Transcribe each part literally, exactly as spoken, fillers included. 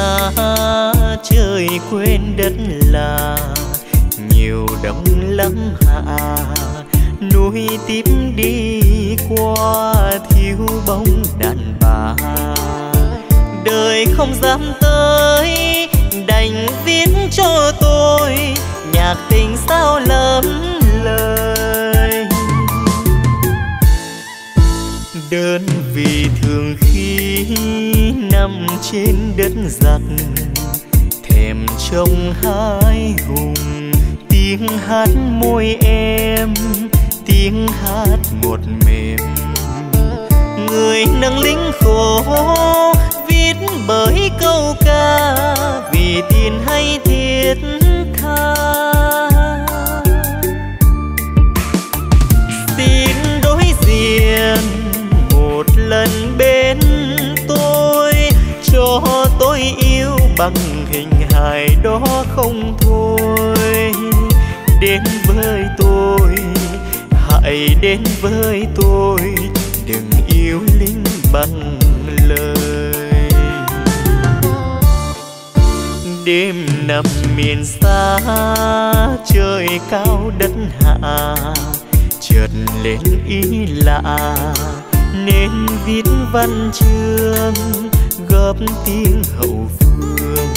xa, trời quên đất là nhiều đông lắm hạ. Núi tím đi qua thiếu bóng đàn bà, đời không dám tới đành viết cho tôi nhạc tình sao lắm lời. Đơn vì thường khi nằm trên đất giặc, thèm trông hái hùng tiếng hát môi em, tiếng hát một mềm. Người nâng lính khổ viết bởi câu ca, vì tiền hay thiết tha. Xin đối diện một lần bên tôi, cho tôi yêu bằng hình hài đó không thôi. Đến với tôi, hãy đến với tôi, đừng yêu lính bằng lời. Đêm nằm miền xa, trời cao đất hạ, chợt lên ý lạ nên viết văn chương góp tiếng hậu phương.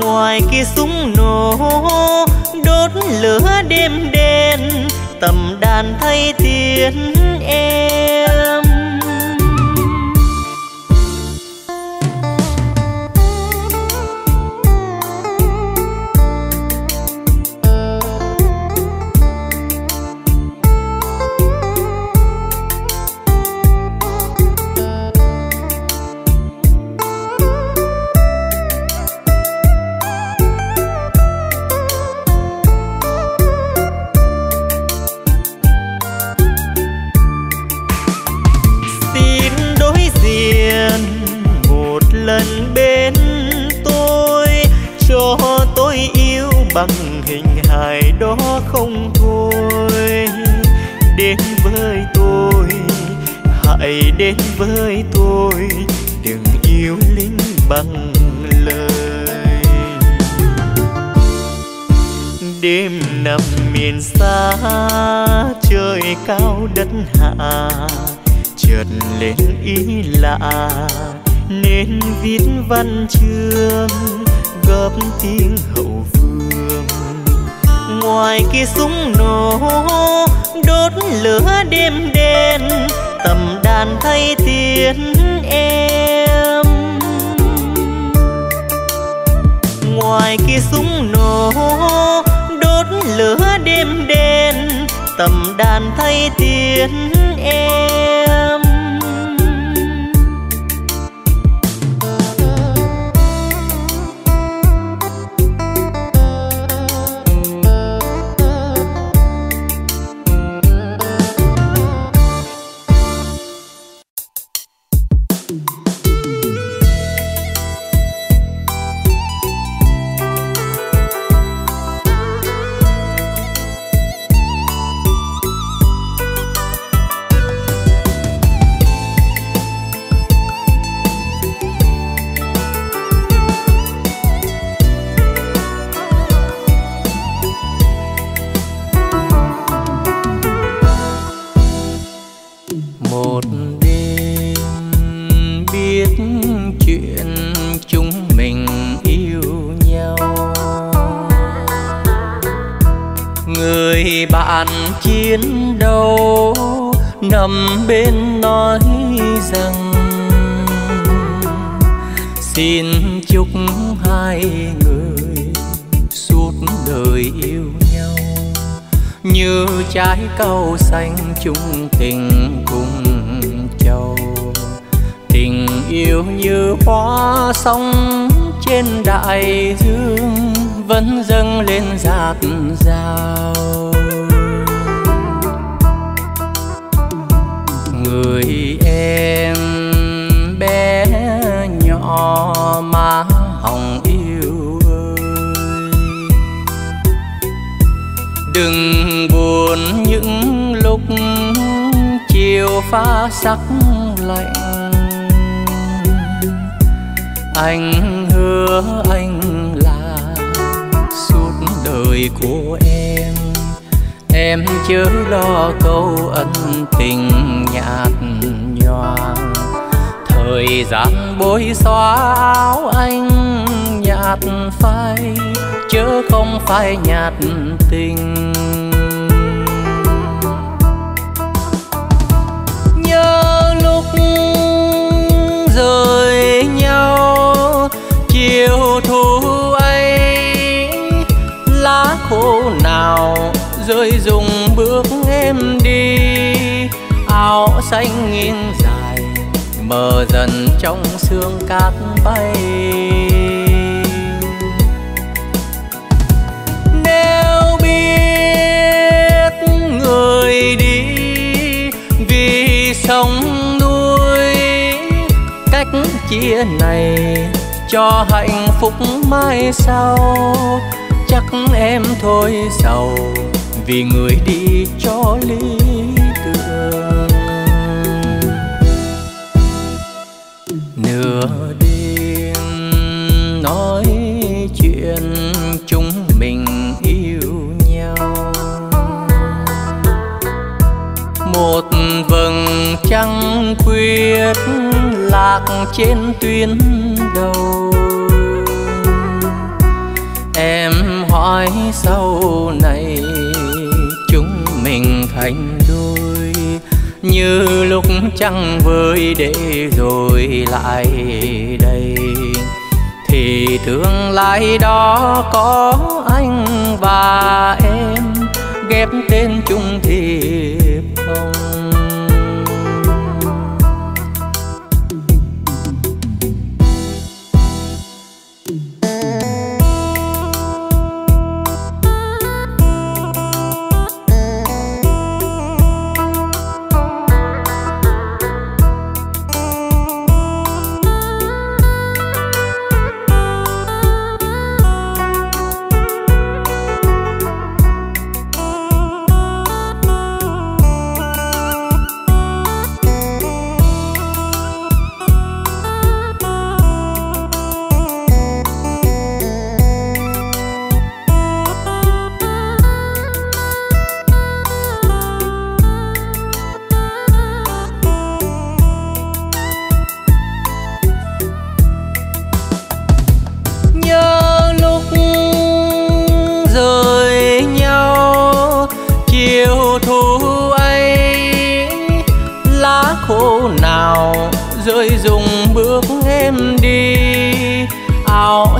Ngoài kia súng nổ đốt lửa đêm đen, tầm đàn thay tiếng em. Lần bên tôi, cho tôi yêu bằng hình hài đó không thôi. Đến với tôi, hãy đến với tôi, đừng yêu lính bằng lời. Đêm nằm miền xa, trời cao đất hạ, chợt lên ý lạ nên viết văn chương góp tiếng hậu phương. Ngoài kia súng nổ đốt lửa đêm đen, tầm đàn thay tiếng em. Ngoài kia súng nổ đốt lửa đêm đen, tầm đàn thay tiếng em. Bạn chiến đấu nằm bên nói rằng xin chúc hai người suốt đời yêu nhau, như trái cau xanh chung tình cùng châu. Tình yêu như hoa sóng trên đại dương vẫn dâng lên dạt dào. Người em bé nhỏ má hồng yêu ơi, đừng buồn những lúc chiều pha sắc lạnh. Anh hứa anh là suốt đời của em, em chớ lo câu ân tình nhạt nhoàng. Thời gian bối xóa áo anh nhạt phai, chớ không phải nhạt tình. Nhớ lúc rời nhau chiều thu ấy, lá khô nào rơi rụng bước em đi. Áo xanh nghiêng dài mờ dần trong sương cát bay. Nếu biết người đi vì sống nuôi, cách chia này cho hạnh phúc mai sau. Chắc em thôi sầu vì người đi cho ly đường. Nửa đêm nói chuyện chúng mình yêu nhau, một vầng trăng khuyết lạc trên tuyến đầu. Em hỏi sau này chúng mình thành đôi, như lúc trăng vơi để rồi lại đây. Thì tương lai đó có anh và em, ghép tên chung thiệp không?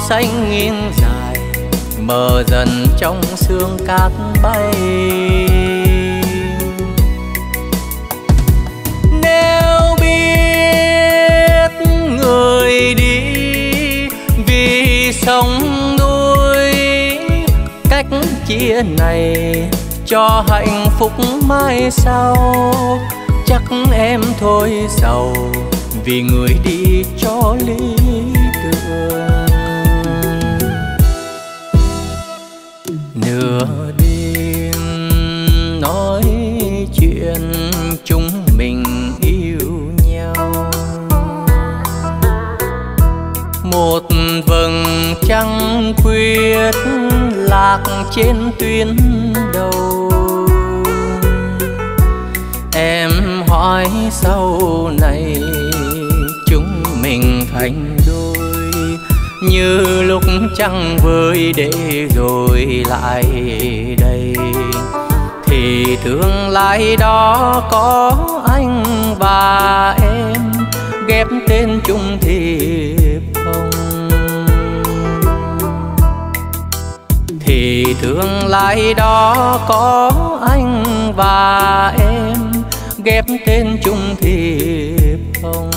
Xanh nghiêng dài mờ dần trong sương cát bay. Nếu biết người đi vì sống nuôi, cách chia này cho hạnh phúc mai sau. Chắc em thôi sầu vì người đi cho ly đường. Nửa đêm nói chuyện chúng mình yêu nhau, một vầng trăng khuyết lạc trên tuyến đầu. Em hỏi sau này chúng mình thành đôi, như lúc trăng vơi để rồi lại đây. Thì tương lai đó có anh và em, ghép tên chung thiệp không? Thì tương lai đó có anh và em, ghép tên chung thiệp không?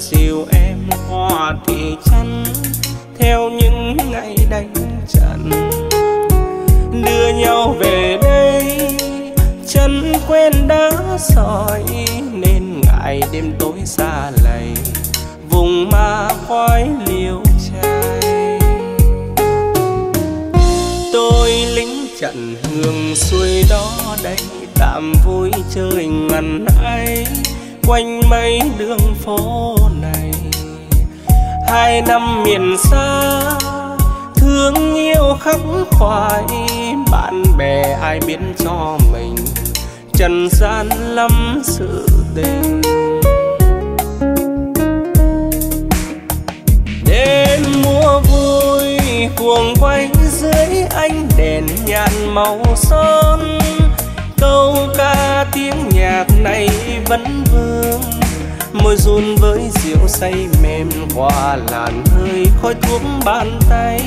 dìu em hoa thị trấn theo những ngày đánh trận, đưa nhau về đây chân quen đá sỏi nên ngại đêm tối xa lầy vùng ma khói liều trai. Tôi lính trận hương xuôi đó đây tạm vui chơi ngần ấy quanh mấy đường phố này. Hai năm miền xa thương yêu khắc khoải, bạn bè ai biến cho mình trần gian lắm sự tình. Đêm mùa vui cuồng quay dưới ánh đèn nhạt màu son, câu ca tiếng nhạc này vẫn vương môi run với rượu say mềm qua làn hơi khói thuốc bàn tay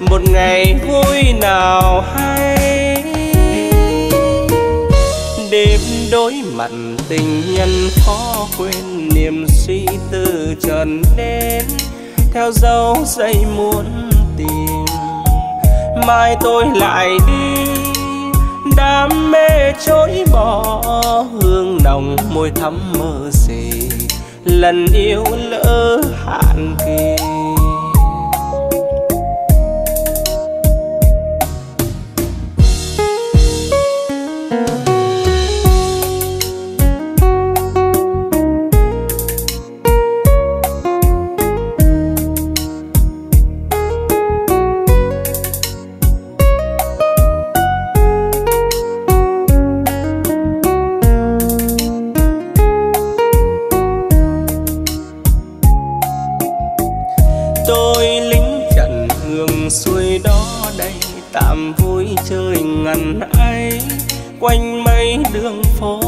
một ngày vui nào hay. Đêm đối mặt tình nhân khó quên, niềm suy tư trần đến theo dấu giây muốn tìm. Mai tôi lại đi đam mê chối bỏ, hương nồng môi thắm mơ gì lần yêu lỡ hạn kỳ. Quanh mấy đường phố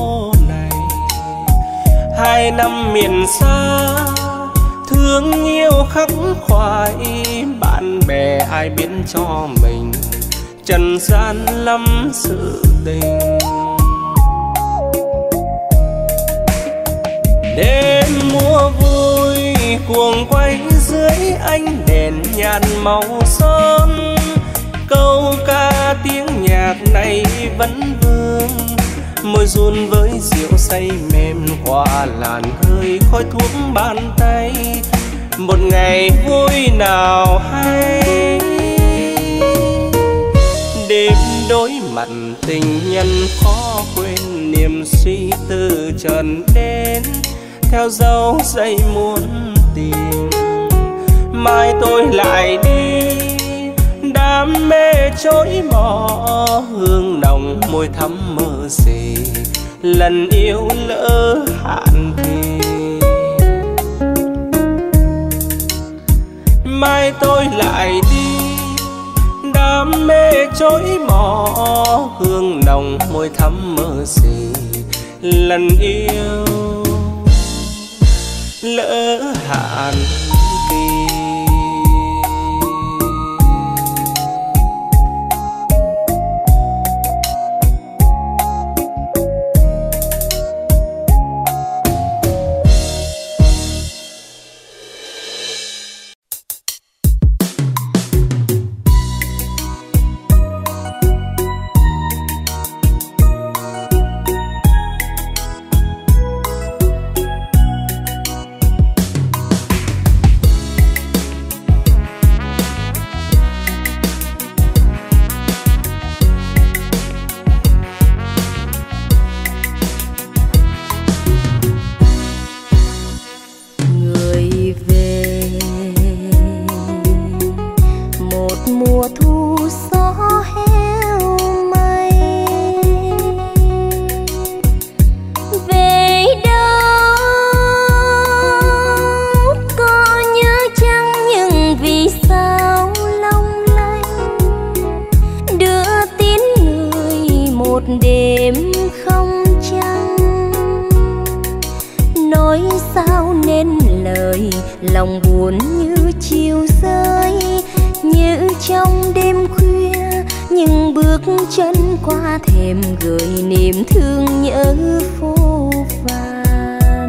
này, hai năm miền xa thương yêu khắc khoải, bạn bè ai biến cho mình trần gian lắm sự tình. Đêm mùa vui cuồng quay dưới ánh đèn nhạt màu son, câu ca tiếng nhạc này vẫn vương môi run với rượu say mềm qua làn hơi khói thuốc bàn tay một ngày vui nào hay. Đêm đối mặt tình nhân khó quên, niềm suy tư trần đến theo dấu giây muốn tìm. Mai tôi lại đi đam mê chối bỏ, hương nồng môi thắm mơ gì lần yêu lỡ hạn kỳ. Mai tôi lại đi đam mê chối bỏ, hương nồng môi thắm mơ gì lần yêu lỡ hạn kỳ. Lòng buồn như chiều rơi, như trong đêm khuya, những bước chân qua thềm gửi niềm thương nhớ phố phàn.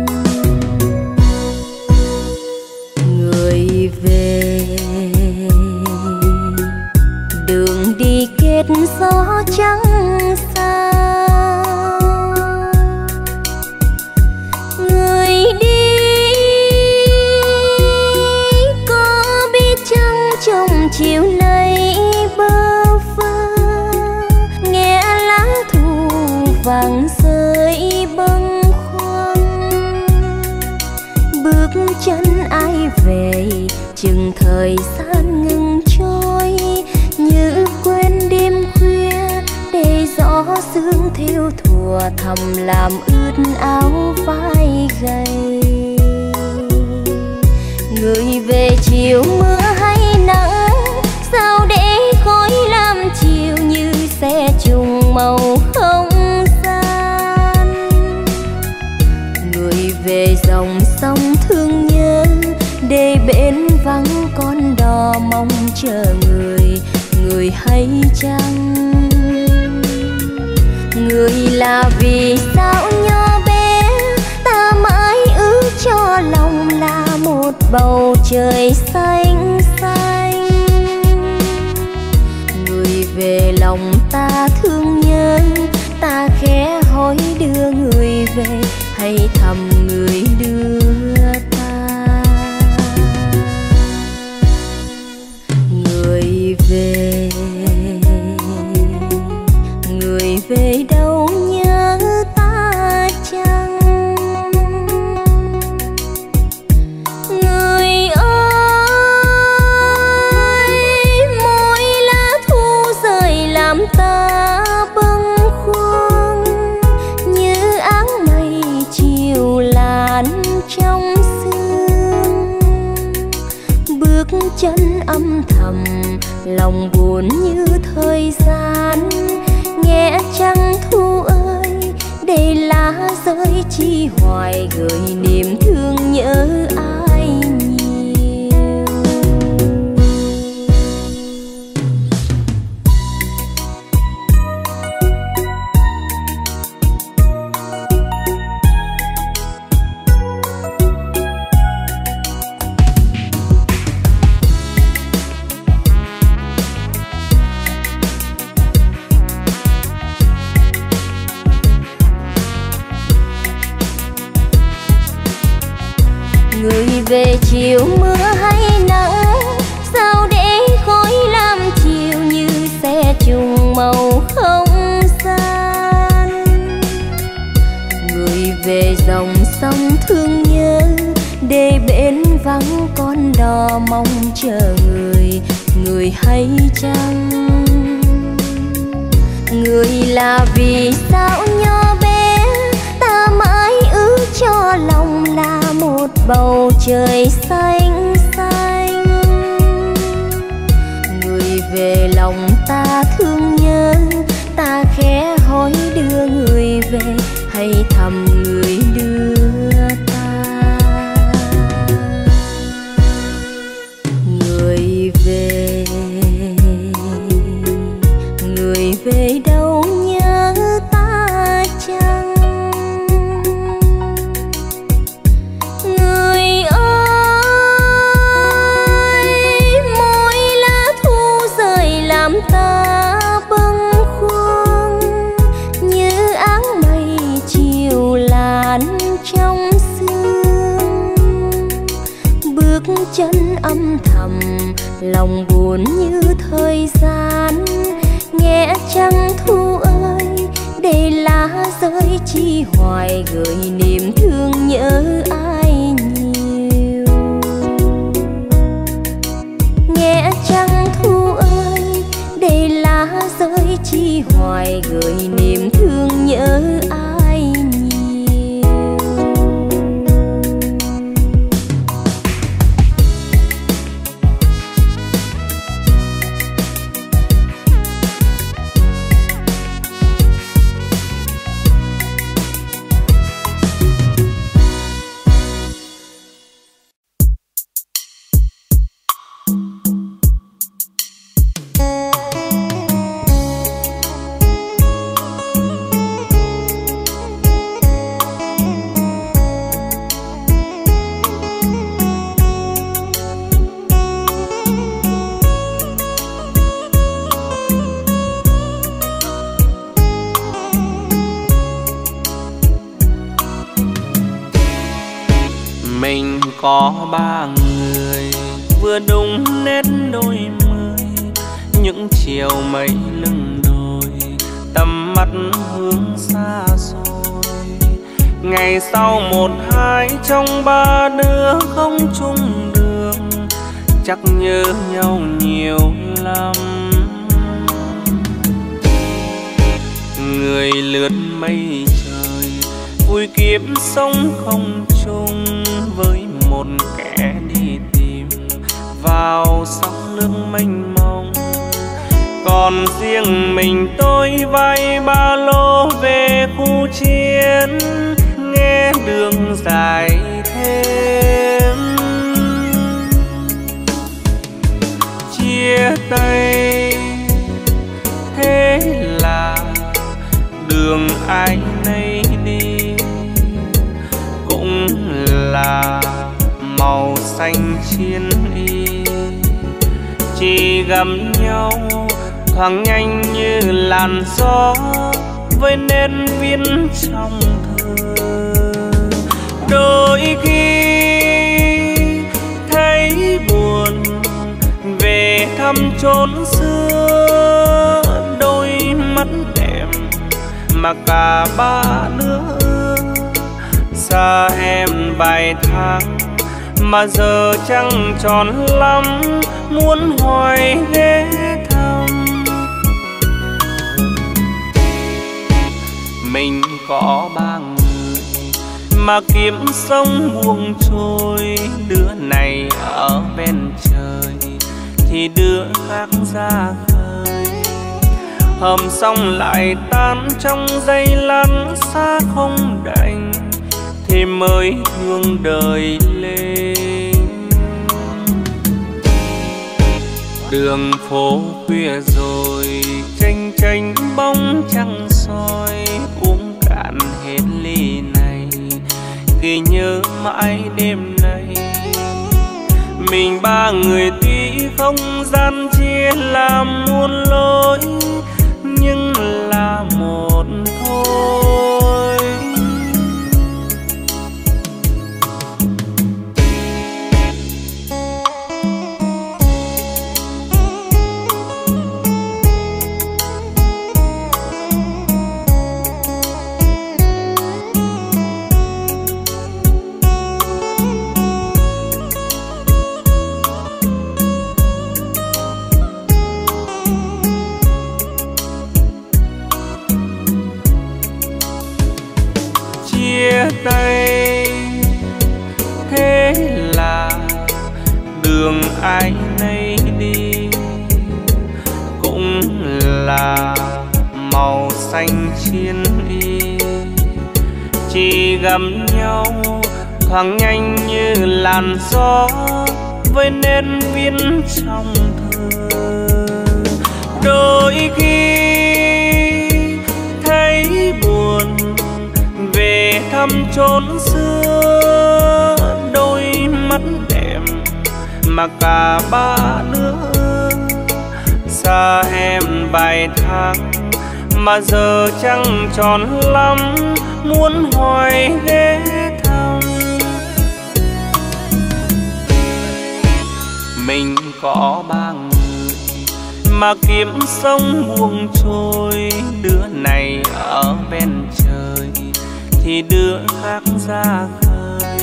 chân ai về, chừng thời gian ngừng trôi như quên đêm khuya để gió sương thiêu thùa thầm làm ướt áo vai gầy. Người về chiều mưa hay nắng, sao để khói làm chiều như xe trùng màu không gian. Người về dòng sông thương nhớ, để bến vắng con đò mong chờ người. Người hay chăng người là vì sao nhỏ bé ta mãi ước cho lòng là một bầu trời xanh xanh. Người về lòng ta thương nhớ, ta khẽ hỏi đưa người về hay thầm người đưa ta. Người về, người về đâu nhớ ta chăng? Người ơi, mỗi lá thu rơi làm ta bâng khuâng như áng mây chiều làn trong sương. Bước chân âm thầm lòng buồn như thời gian. Nghe trăng thu ơi, để lá rơi chi hoài gửi niềm thương nhớ ai nhiều. Người về chiều mưa hay nắng, sao để khói làm chiều như xe trùng màu không gian. Người về dòng sông thương nhớ, để bến vắng con đò mong chờ người. Người hay chăng người là vì sao nhỏ bé ta mãi ước cho lòng là một bầu trời xanh xanh. Người về lòng ta thương nhớ, ta khẽ hỏi đưa người về hay thầm người đưa ta. Người về, người về đâu nhớ ta chăng? Ta bâng khuâng như áng mây chiều làn trong sương. Bước chân âm thầm lòng buồn như thời gian. Nghe trăng thu ơi, để lá rơi chi hoài gửi niềm thương nhớ ai nhiều. Nghe trăng thu ơi, để lá rơi chi hoài gửi niềm thương nhớ ai nhiều. Có ba người vừa đúng nét đôi mươi, những chiều mây lưng đồi, tầm mắt hướng xa xôi. Ngày sau một hai trong ba đứa không chung đường, chắc nhớ nhau nhiều lắm. Người lướt mây trời, vui kiếp sống không chung với một kẻ đi tìm vào sóng nước mênh mông. Còn riêng mình tôi vay ba lô về khu chiến, nghe đường dài thêm. Chia tay thế là đường ai nấy đi, cũng là màu xanh chiến y. Chỉ gặp nhau thoáng nhanh như làn gió với nền viết trong thơ. Đôi khi thấy buồn về thăm chốn xưa, đôi mắt đẹp mà cả ba đứa. Xa em vài tháng mà giờ trăng tròn lắm, muốn hoài ghé thăm. Mình có ba người mà kiếm sống buông trôi, đứa này ở bên trời thì đứa khác ra khơi. Hầm xong lại tan trong giây lăn xa không đành, thì mới thương đời lên. Đường phố khuya rồi, chênh chênh bóng trăng soi, uống cạn hết ly này, ghi nhớ mãi đêm nay. Mình ba người tuy không gian chia làm muôn lối, nhưng là một thôi. Tay thế là đường ai nấy đi, cũng là màu xanh chiến y. Chỉ gặp nhau thoáng nhanh như làn gió với nền viết trong thơ. Đôi khi thấy buồn về thăm chốn xưa, đôi mắt đẹp mà cả ba đứa. Xa em vài tháng mà giờ trăng tròn lắm, muốn hoài ghé thăm. Mình có ba người mà kiếm sống buông trôi, đứa này ở bên trời thì đứa khác ra khơi.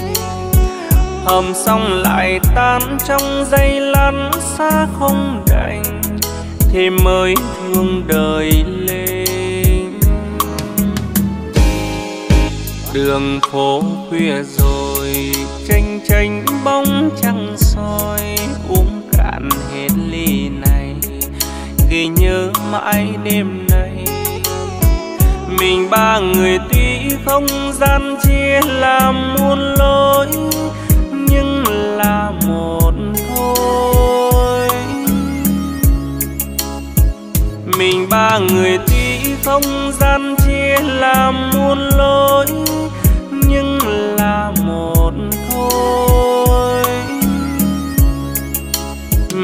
Hầm xong lại tan trong giây lăn xa không đành, thì mới thương đời lên. Đường phố khuya rồi, chênh chênh bóng trăng soi, uống cạn hết ly này, ghi nhớ mãi đêm nay. Mình ba người tuy không gian chia làm muôn lối, nhưng là một thôi. Mình ba người tuy không gian chia làm muôn lối, nhưng là một thôi.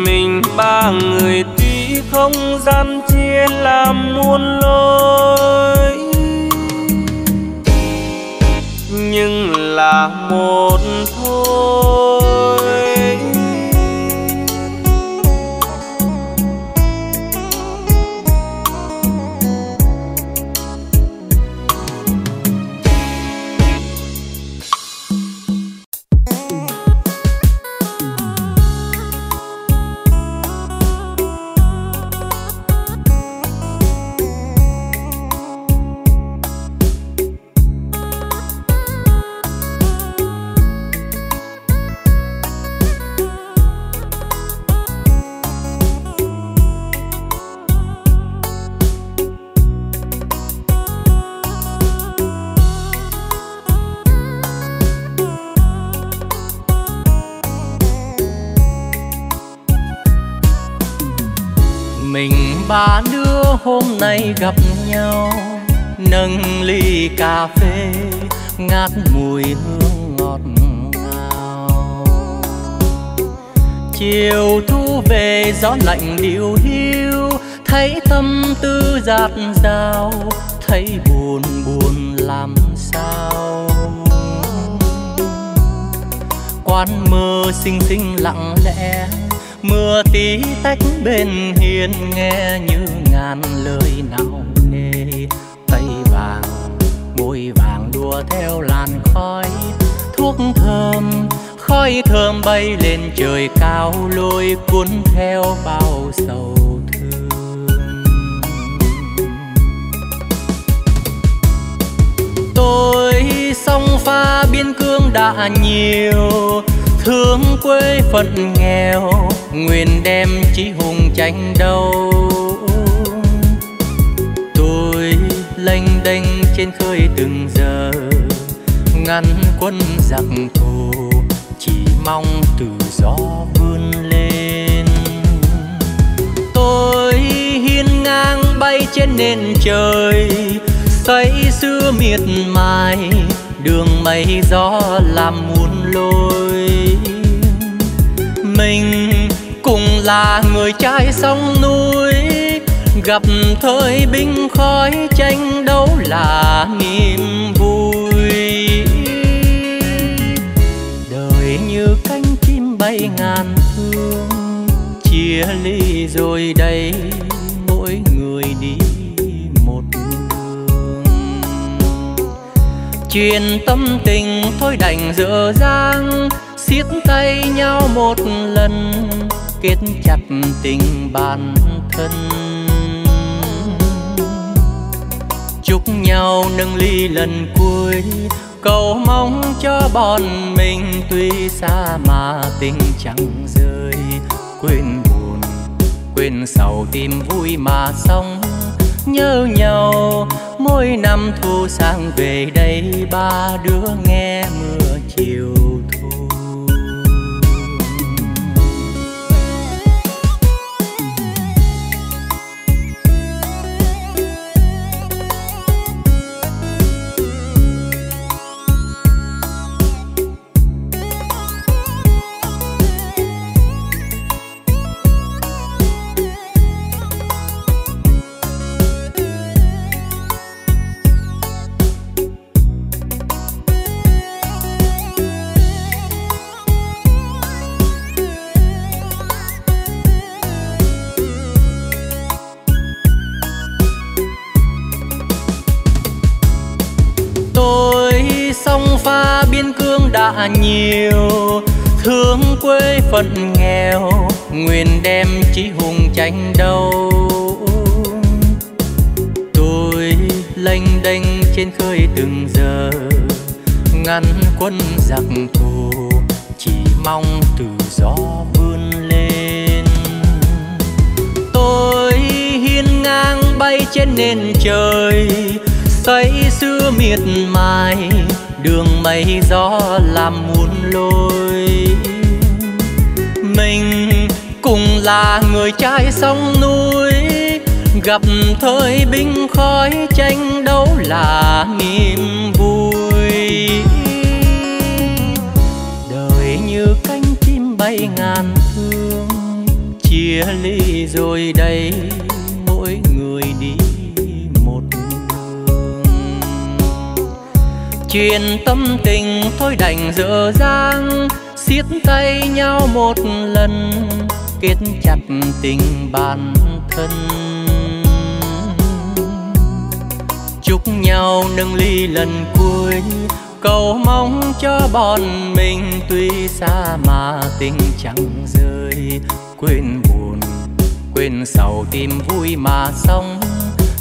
Mình ba người tuy không gian chia làm muôn lối, nhưng là một thôi. mình ba đứa hôm nay gặp nhau, nâng ly cà phê ngát mùi hương ngọt ngào. Chiều thu về gió lạnh điêu hiu, thấy tâm tư dạt dào, thấy buồn buồn làm sao. Quán mơ xinh xinh lặng lẽ, mưa tí tách bên hiên nghe như ngàn lời nào nề. Tay vàng, môi vàng đùa theo làn khói thuốc thơm, khói thơm bay lên trời cao lôi cuốn theo bao sầu thương. Tôi song pha biên cương đã nhiều, thương quê phận nghèo, nguyện đem chí hùng tranh đấu. Tôi lênh đênh trên khơi từng giờ, ngăn quân giặc thù, chỉ mong từ gió vươn lên. Tôi hiên ngang bay trên nền trời, say sưa miệt mài, đường mây gió làm muôn lối. Mình cùng là người trai sông núi, gặp thời binh khói tranh đấu là niềm vui. Đời như cánh chim bay ngàn phương, chia ly rồi đây mỗi người đi một đường. Chuyện tâm tình thôi đành dở dang, siết tay nhau một lần, kết chặt tình bản thân. Chúc nhau nâng ly lần cuối, cầu mong cho bọn mình tuy xa mà tình chẳng rơi. Quên buồn, quên sầu, tìm vui mà sống, nhớ nhau mỗi năm thu sang về đây ba đứa nghe mưa chiều. Đã nhiều thương quê phận nghèo, nguyện đem chí hùng tranh đấu. Tôi lênh đênh trên khơi từng giờ, ngăn quân giặc thù, chỉ mong từ gió vươn lên. Tôi hiên ngang bay trên nền trời, say sưa miệt mài, đường mây gió làm muôn lối. Mình cùng là người trai sông núi, gặp thời binh khói tranh đấu là niềm vui. Đời như cánh chim bay ngàn phương, chia ly rồi đây mỗi người đi. Chuyện tâm tình thôi đành dở dang, siết tay nhau một lần, kết chặt tình bản thân. Chúc nhau nâng ly lần cuối, cầu mong cho bọn mình tuy xa mà tình chẳng rơi. Quên buồn, quên sầu, tìm vui mà sống,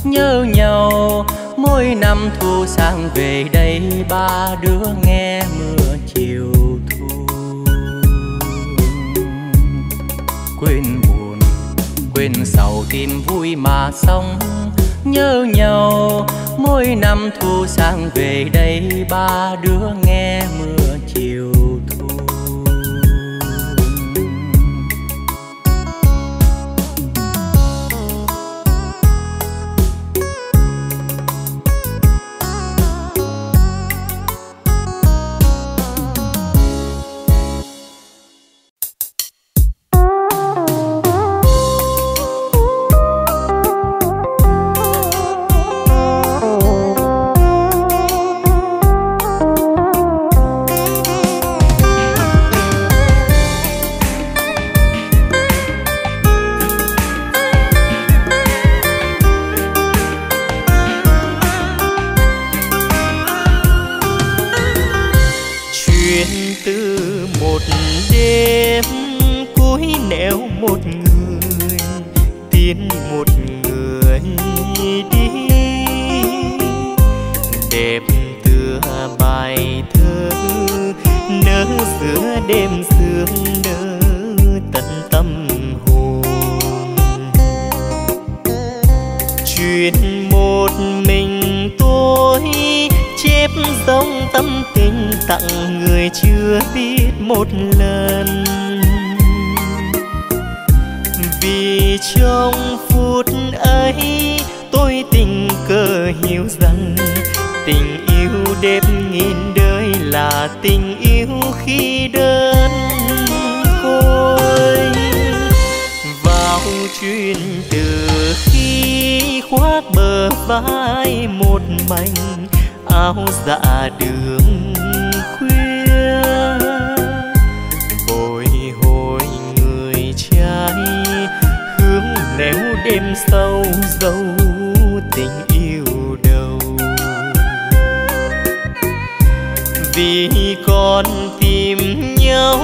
nhớ nhau mỗi năm thu sang về đây ba đứa nghe mưa chiều thu. Quên buồn, quên sầu, tìm vui mà sống, nhớ nhau mỗi năm thu sang về đây ba đứa nghe mưa chiều thu. đẽo một người tiến một người đi, đẹp tựa bài thơ nỡ giữa đêm sương nỡ tận tâm hồn. Chuyện một mình tôi chép dòng tâm tình tặng người chưa biết một lần, vì trong phút ấy tôi tình cờ hiểu rằng tình yêu đẹp nghìn đời là tình yêu khi đơn côi. Vào chuyện từ khi khoác bờ vai một mình áo dạ đường khuya, bồi hồi người trai hướng néo đêm sâu dấu tình yêu đầu. Vì còn tìm nhau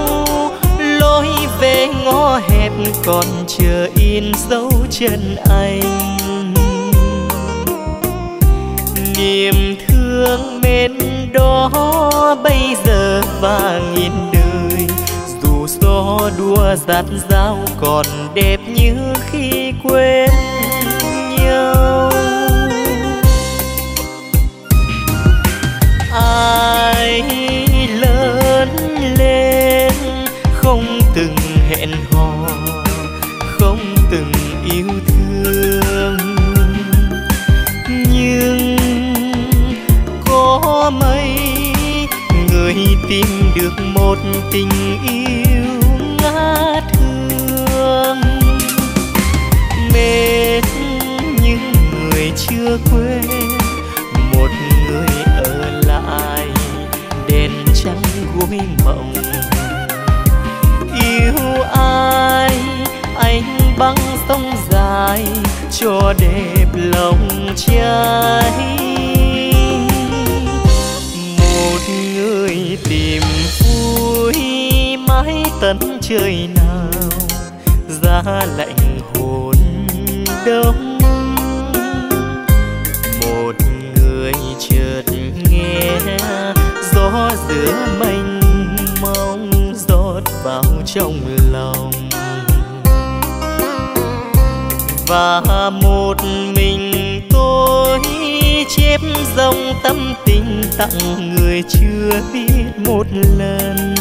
lối về ngõ hẹp, còn chờ in dấu chân anh. Niềm thương mến đó bây giờ và nghìn đời, dù gió đua dạt dao còn đẹp như khi quên nhau. Ai lớn lên không từng hẹn hò, không từng yêu thương, nhưng có mấy người tìm được một tình yêu ngát hương. Mến những người chưa quên, một người ở lại đèn trắng gối mộng. Yêu ai anh băng sông dài cho đẹp lòng trai. Người tìm vui mãi tận trời nào, giá lạnh hồn đông. Một người chợt nghe gió giữa mênh mông rót vào trong lòng, và một mình tôi chép dòng tâm tình tặng người chưa biết một lần,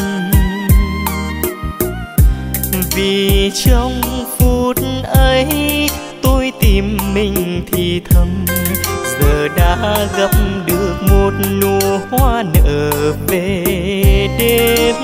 vì trong phút ấy tôi tìm mình thì thầm giờ đã gặp được một nụ hoa nở về đêm.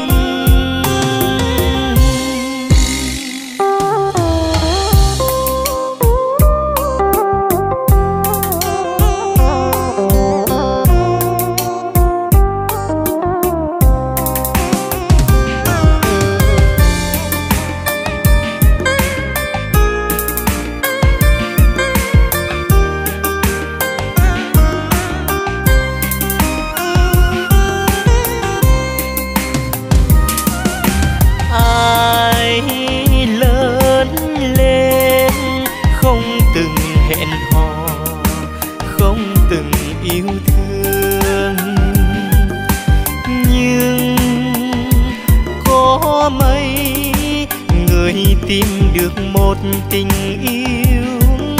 Tìm được một tình yêu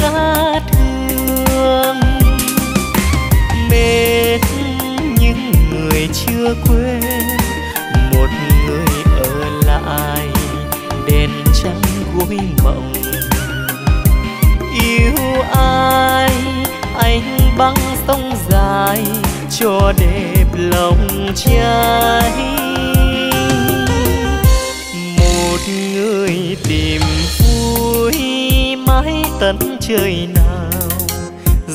ngát hương, mến những người chưa quên, một người ở lại đèn trắng gối mộng. Yêu ai anh băng sông dài cho đẹp lòng trai. Người tìm vui mãi tận trời nào,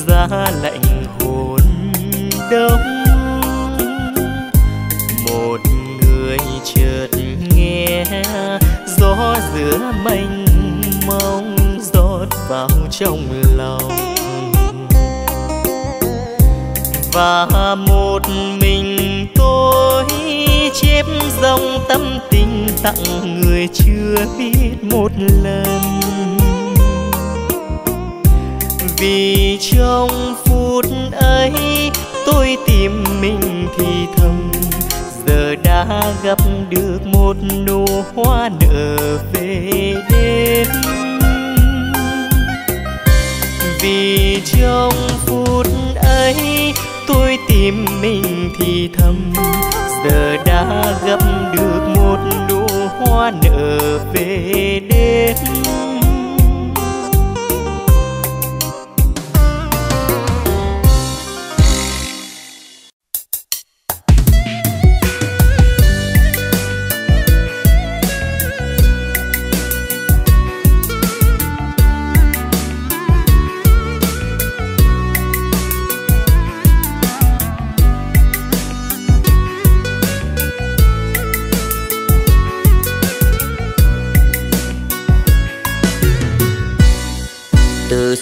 giá lạnh hồn đông. Một người chợt nghe gió giữa mênh mông rót vào trong lòng, và một mình tôi chép dòng tâm tình tặng người chưa biết một lần, vì trong phút ấy tôi tìm mình thì thầm, giờ đã gặp được một nụ hoa nở về đêm. Vì trong phút ấy tôi tìm mình thì thầm, giờ đã gặp được một nụ hoa nở về đêm.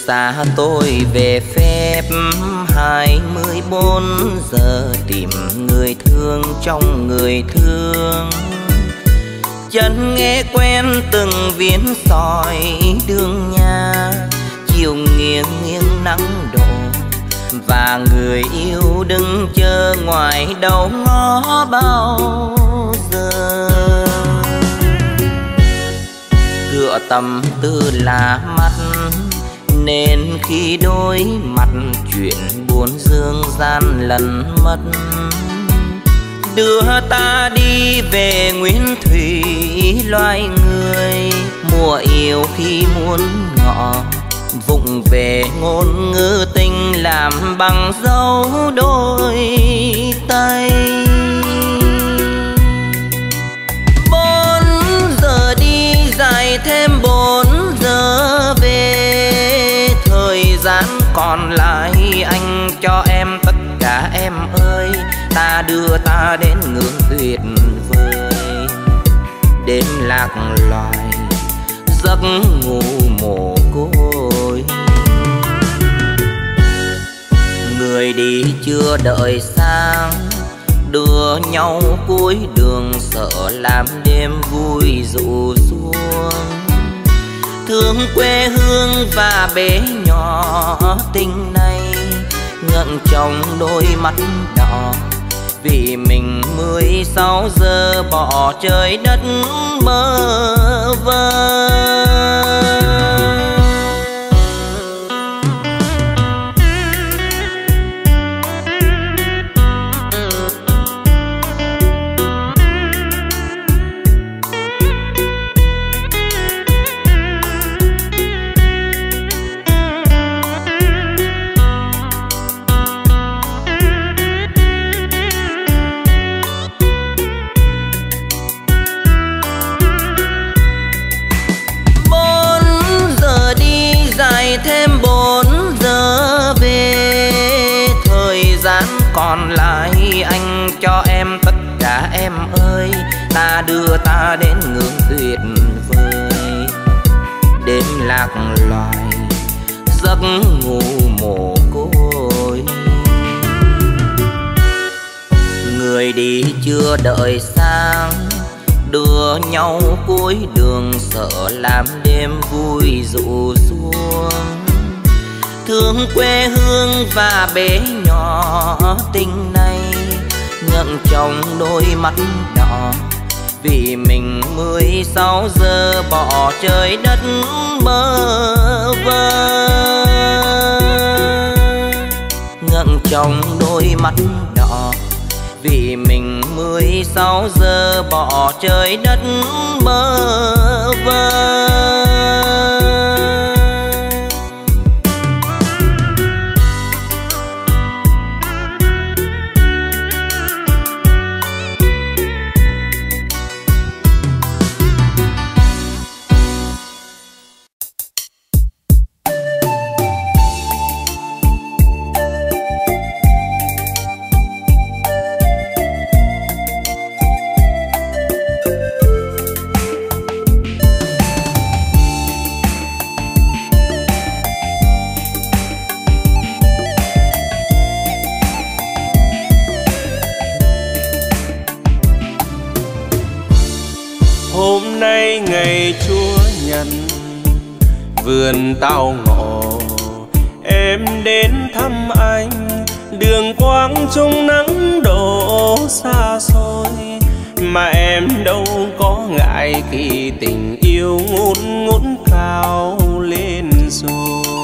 Xa tôi về phép hai mươi bốn giờ, tìm người thương trong người thương. Chân nghe quen từng viên sỏi đường nhà, chiều nghiêng nghiêng nắng đổ, và người yêu đừng chờ ngoài đầu ngó bao giờ. Cửa tâm tư là mắt, nên khi đối mặt chuyện buồn dương gian lần mất, đưa ta đi về nguyên thủy loài người. Mùa yêu khi muốn ngọ, vụng về ngôn ngữ tình làm bằng dấu đôi tay. Bốn giờ đi dài thêm bốn giờ về, thời gian còn lại anh cho em tất cả em ơi, ta đưa ta đến ngưỡng tuyệt vời, đến lạc loài giấc ngủ mồ côi. Người đi chưa đợi sang, đưa nhau cuối đường sợ làm đêm vui dụ xuống. Thương quê hương và bé nhỏ tình này, ngượng trong đôi mắt đỏ, vì mình mười sáu giờ bỏ trời đất mơ vơ. Thêm bốn giờ về, thời gian còn lại anh cho em tất cả em ơi, ta đưa ta đến ngưỡng tuyệt vời, đến lạc loài giấc ngủ mồ côi. Người đi chưa đợi sang, đưa nhau cuối đường sợ làm đêm vui dụ xuống. Thương quê hương và bé nhỏ tình này, ngượng trong đôi mắt đỏ, vì mình mười sáu giờ bỏ trời đất mơ vơ. Ngượng trong đôi mắt đỏ, vì mình mười sáu giờ bỏ trời đất mơ vơ. hôm nay ngày Chúa nhận vườn tao ngộ em đến thăm anh. Đường quang trong nắng đổ xa xôi mà em đâu có ngại khi tình yêu ngút ngút cao lên rồi.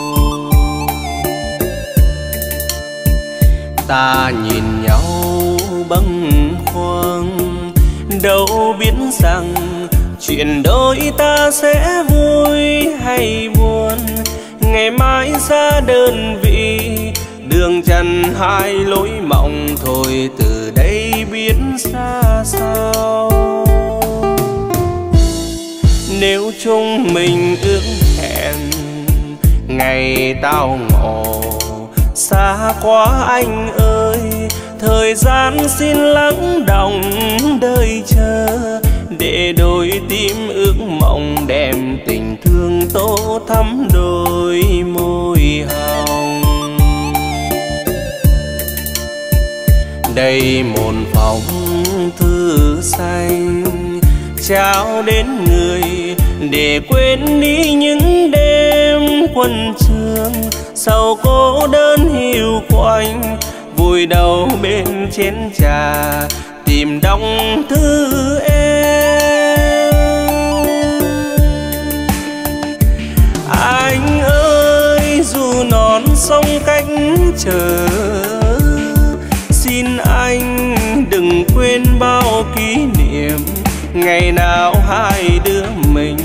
Ta nhìn nhau bâng khuâng đâu biết rằng chuyện đôi ta sẽ vui hay buồn. Ngày mai ra đơn vị đường trần hai lối mộng, thôi từ đây biết xa sao. Nếu chúng mình ước hẹn ngày tao ngộ xa quá anh ơi, thời gian xin lắng đọng đời chờ để đôi tim ước mộng đem tình thương tô thắm đôi môi hồng. Đây một phòng thư xanh trao đến người để quên đi những đêm quân trường. Sau cô đơn hiu quạnh vùi đầu bên chén trà tìm đong thư em. Anh ơi dù non sông cánh chờ, xin anh đừng quên bao kỷ niệm ngày nào hai đứa mình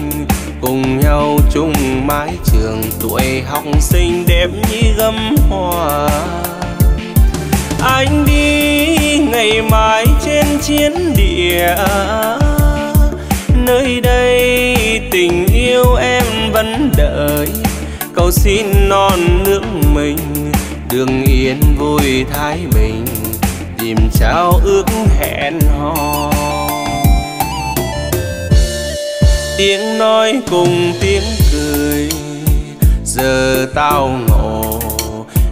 cùng nhau chung mái trường. Tuổi học sinh đẹp như gấm hoa, anh đi ngày mai trên chiến địa, nơi đây tình yêu em vẫn đợi. Cầu xin non nước mình đường yên vui Thái Bình tìm trao ước hẹn hò. Tiếng nói cùng tiếng cười giờ tao ngộ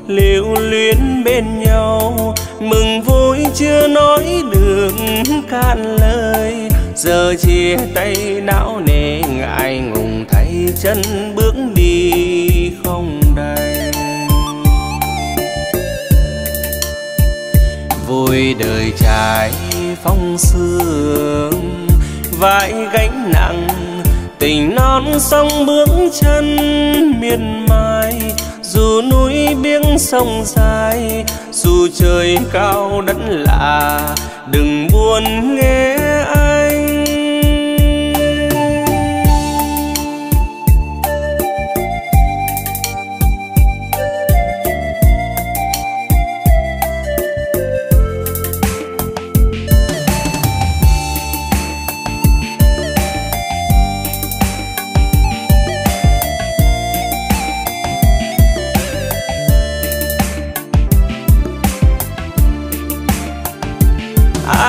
lưu luyến bên nhau. Mừng vui chưa nói được cạn lời, giờ chia tay não nề ngại ngùng thấy chân bước đi không đành. Vui đời trai phong sương vai gánh nặng, tình non sông bước chân miền mai. Dù núi biếng sông dài, dù trời cao đất lạ, đừng buồn nghe anh.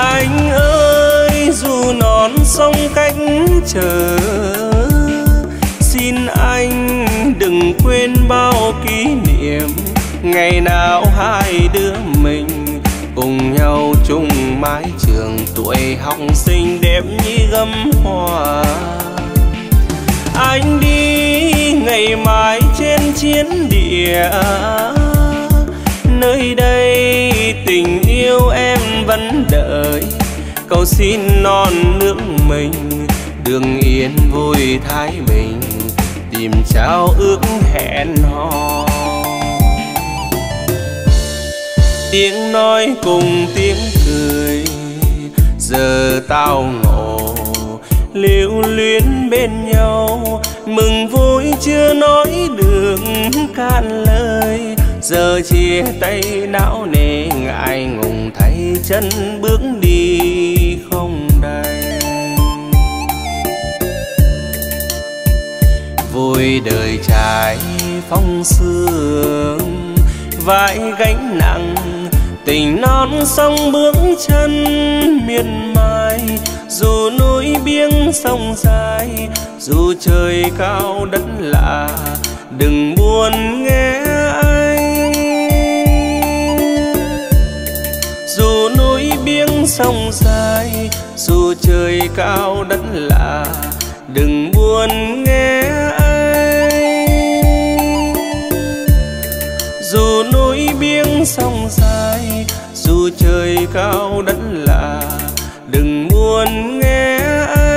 Anh ơi dù non sông cánh chờ, xin anh đừng quên bao kỷ niệm ngày nào hai đứa mình cùng nhau chung mái trường. Tuổi học sinh đẹp như gấm hoa, anh đi ngày mai trên chiến địa, nơi đây tình yêu em vẫn đợi. Cầu xin non nước mình đường yên vui Thái Bình tìm trao ước hẹn hò. Tiếng nói cùng tiếng cười giờ tao ngộ lưu luyến bên nhau. Mừng vui chưa nói được cạn lời, giờ chia tay não nề ngại ngùng thấy chân bước đi không đành. Vui đời trai phong sương vai gánh nặng, tình non sông bước chân miền mai. Dù núi biếng sông dài, dù trời cao đất lạ, đừng buồn nghe anh. Dù núi biếng sông dài, dù trời cao đất lạ đừng buồn nghe ai, dù núi biếng sông dài, dù trời cao đất lạ đừng buồn nghe ai.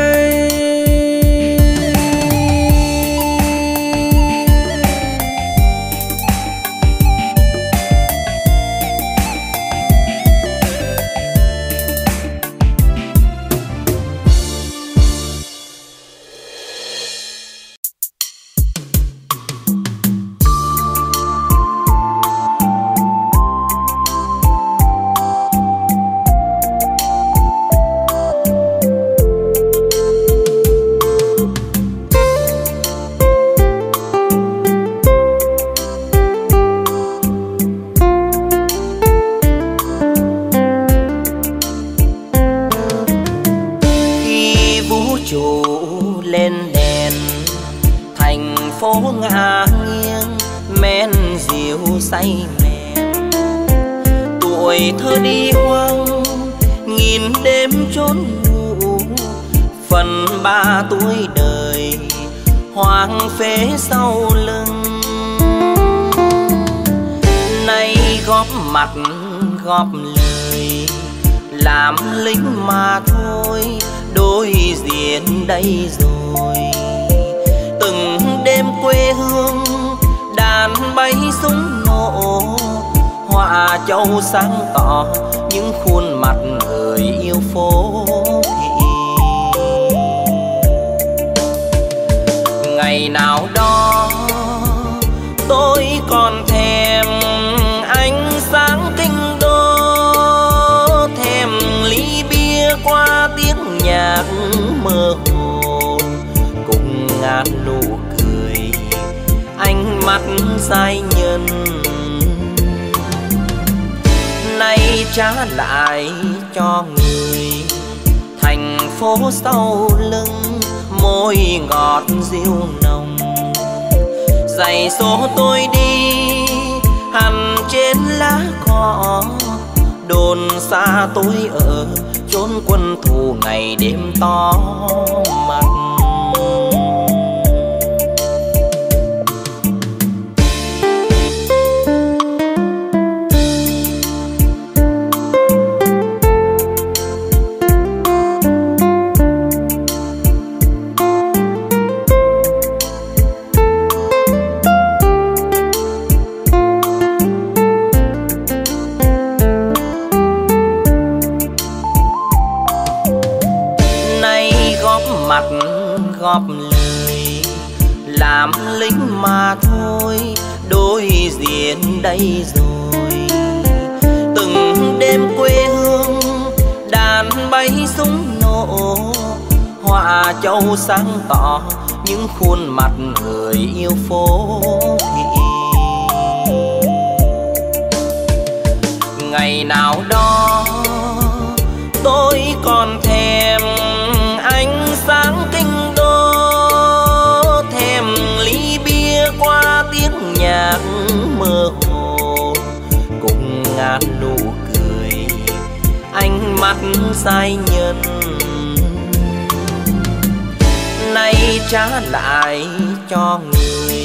Sáng tỏ những khuôn mặt người yêu phố thị, ngày nào đó tôi còn thèm ánh sáng kinh đô, thèm ly bia qua tiếng nhạc mơ hồ cùng ngàn nụ cười ánh mắt giai nhân. Nay trả lại cho người thành phố sau lưng môi ngọt dịu nồng, giày số tôi đi hằn trên lá cỏ, đồn xa tôi ở chốn quân thù ngày đêm to mặt. Góp lời làm lính mà thôi, đối diện đây rồi. Từng đêm quê hương đàn bay súng nổ, họa châu sáng tỏ những khuôn mặt người yêu phố thị, ngày nào đó tôi còn thèm ánh sáng kinh đô, thèm ly bia qua tiếng nhạc mơ hồ cùng ngàn nụ cười ánh mắt giai nhân. Nay trả lại cho người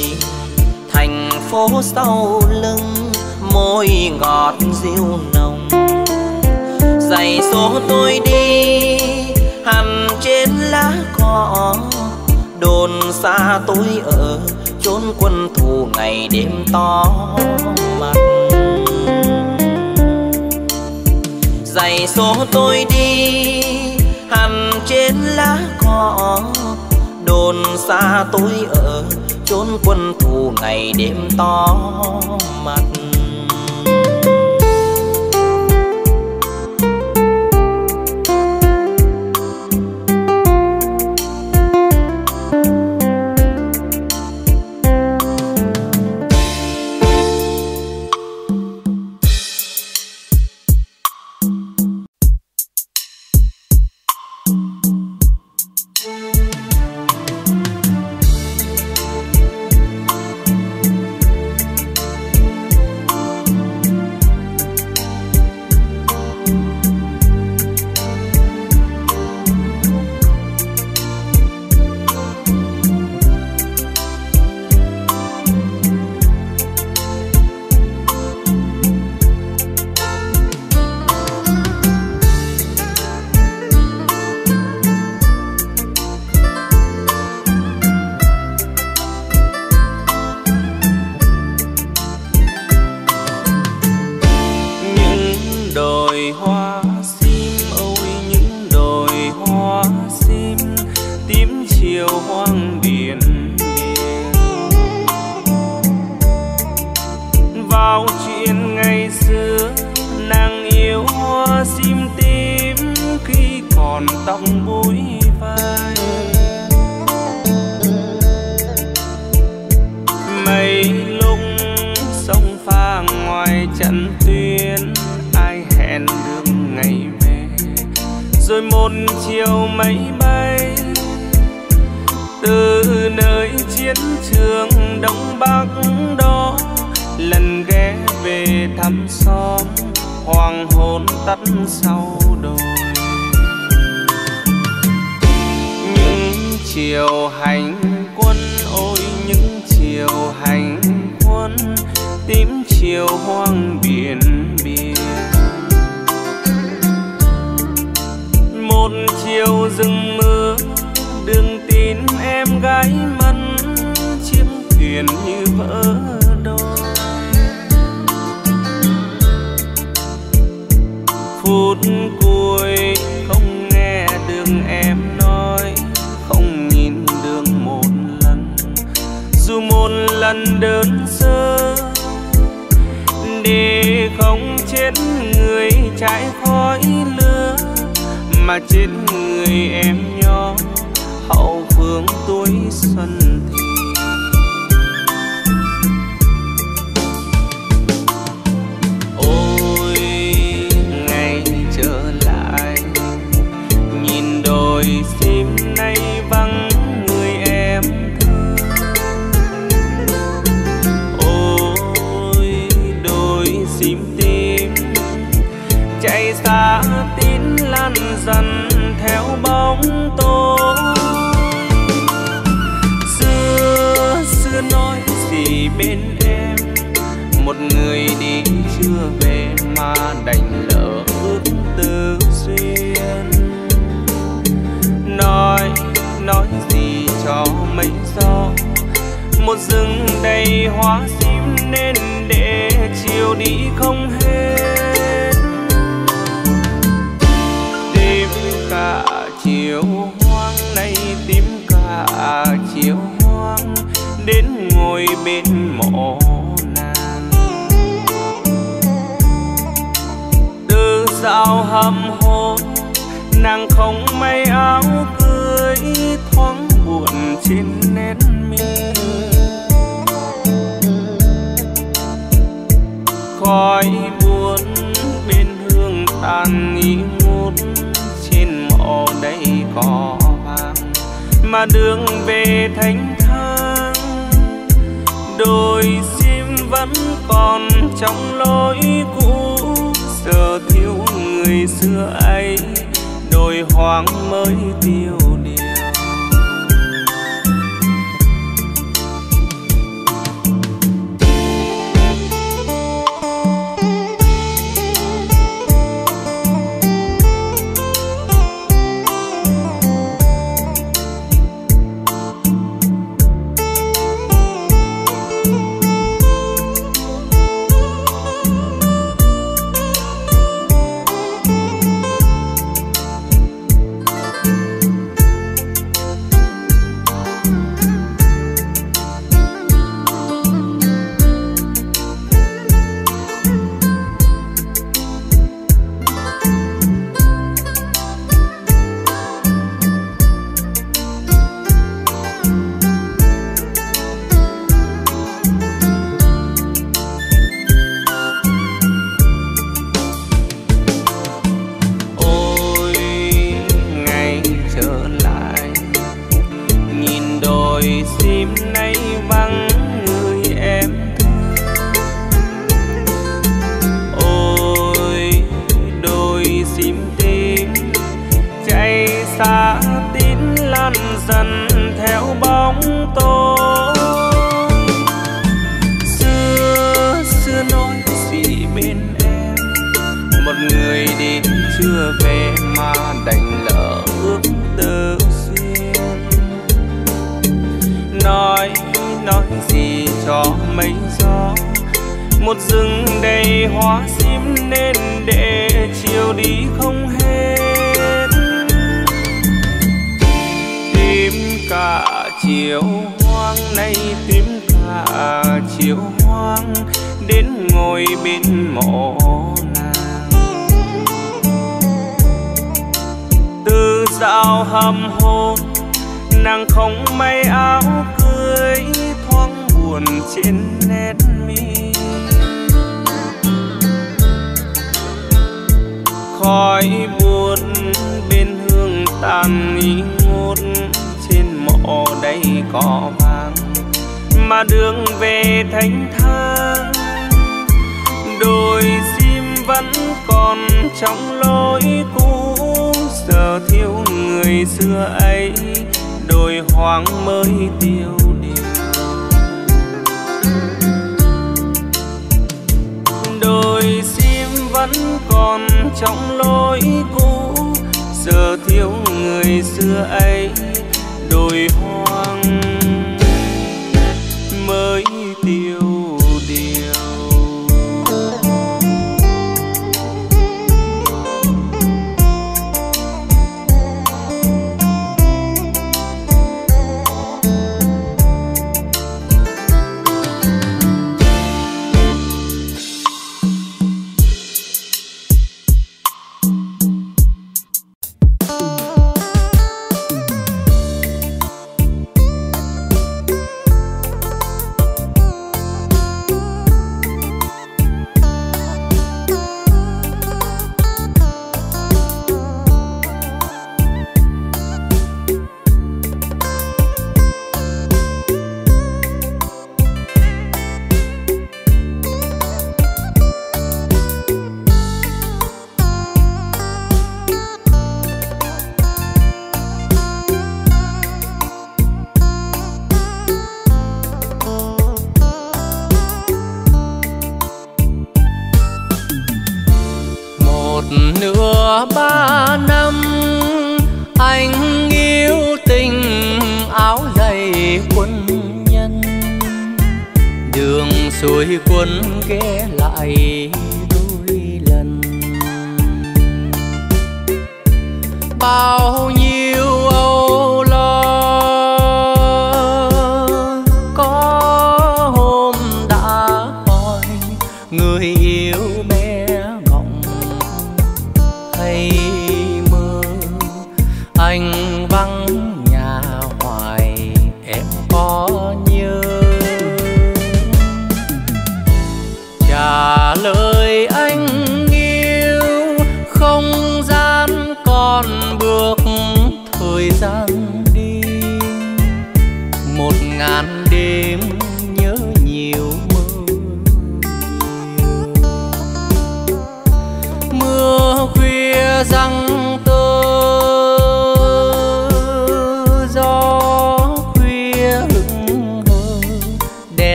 thành phố sau lưng môi ngọt dịu nồng, giày số tôi đi hằn trên lá cỏ, đồn xa tôi ở chốn quân thù ngày đêm to mặt. Giày số tôi đi hằn trên lá cỏ, đồn xa tôi ở chốn quân thù ngày đêm to mặt. tóc mũi vai. Mấy lúc sông pha ngoài trận tuyến, ai hẹn được ngày về, rồi một chiều mây bay từ nơi chiến trường Đông Bắc đó lần ghé về thăm xóm. Hoàng hôn tắt sau đồi, những chiều hành quân, ôi những chiều hành quân tím chiều hoang biển biên. Một chiều rừng mưa đường tin em gái mân, chiếc thuyền như vỡ đôi. Phút cuối không nghe đường em nói, không nhìn đường một lần, dù một lần đơn sơ để không chết người trái khói lửa, mà chết người em nhỏ hậu phương tuổi xuân thì. Đồi sim nay vắng người em thơ, ôi đồi sim tim chạy xa tin lăn dần theo bóng tôi. Xưa xưa nói gì bên em, một người đi chưa về mà đành lỡ ước tư duyên. Nói, nói gì cho mấy gió, một rừng đầy hoa sim nên để chiều đi không hết. Tìm cả chiều hoang này, tìm cả chiều hoang đến ngồi bên mộ nàng. Từ dạo hầm hồn nàng không may áo cưới, thoáng buồn trên nét mi. Khói buồn bên hương tàn nghi ngút, trên mộ đây cỏ vàng mà đường về thánh thang. Đồi sim vẫn còn trong lối cũ, giờ thiếu người xưa ấy, đồi hoang mới tiêu điều. dạo hầm hồn, nàng không may áo cưới thoáng buồn trên nét mi. Khói buồn bên hương tàn nghi ngút, trên mộ đầy cỏ vàng mà đường về thánh thang. Đôi sim vẫn còn trong lối cũ, giờ thiếu người xưa ấy, đôi hoang mới tiêu điều. Đôi sim vẫn còn trong lối cũ, giờ thiếu người xưa ấy, đôi hoang mới tiêu.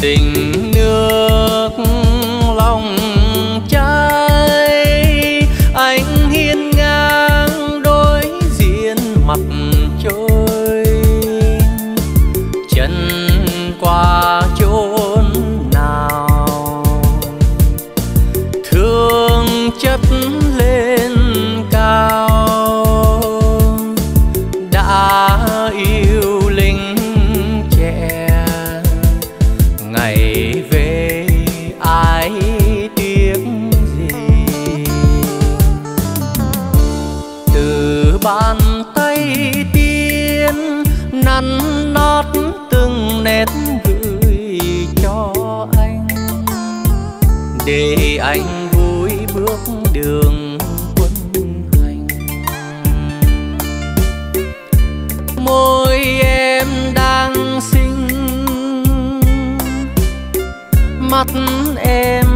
tình nước lòng trái, anh hiên ngang đối diện mặt trôi, chân qua chốn nào thương chất lên cao, đã yêu linh trẻ ngày về ai tiếc gì. Từ bàn tay tiên nắn nót từng nét gửi cho anh, để anh vui bước đường quân hành. Môi em đang xinh, mắt em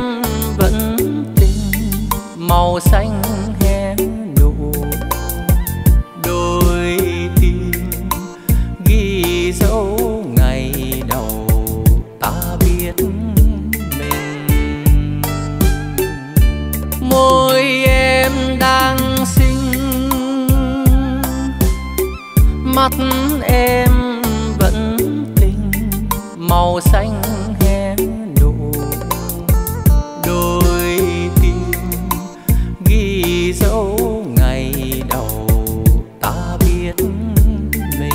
vẫn tình màu xanh hé nụ, đôi tim ghi dấu ngày đầu ta biết mình. Môi em đang xinh, mắt em vẫn tình màu xanh, dấu ngày đầu ta biết mình.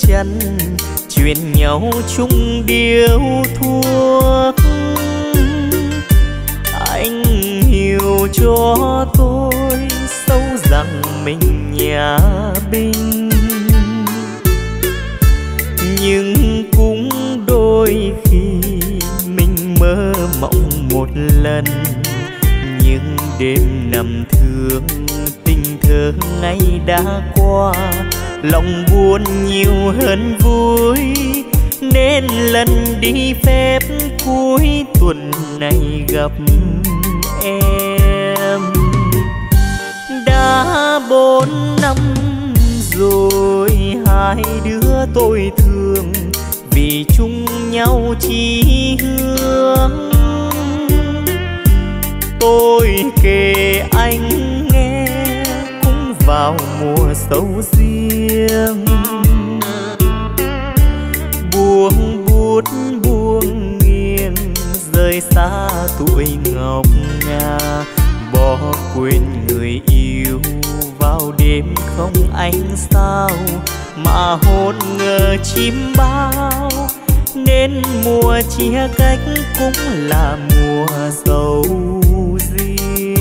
Chân chuyện nhau chung điếu thuốc, anh hiểu cho tôi sâu rằng mình nhà binh, nhưng cũng đôi khi mình mơ mộng một lần, những đêm nằm thương tình thơ ngày đã qua, lòng buồn nhiều hơn vui, nên lần đi phép cuối tuần này gặp em. Đã bốn năm rồi hai đứa tôi thương, vì chung nhau chí hướng. Tôi kể anh nghe cũng vào mùa sầu riêng, buông bút buông nghiêng rời xa tuổi ngọc ngà, bỏ quên người yêu vào đêm không ánh sao, mà hôn ngờ chim bao, nên mùa chia cách cũng là mùa sầu riêng.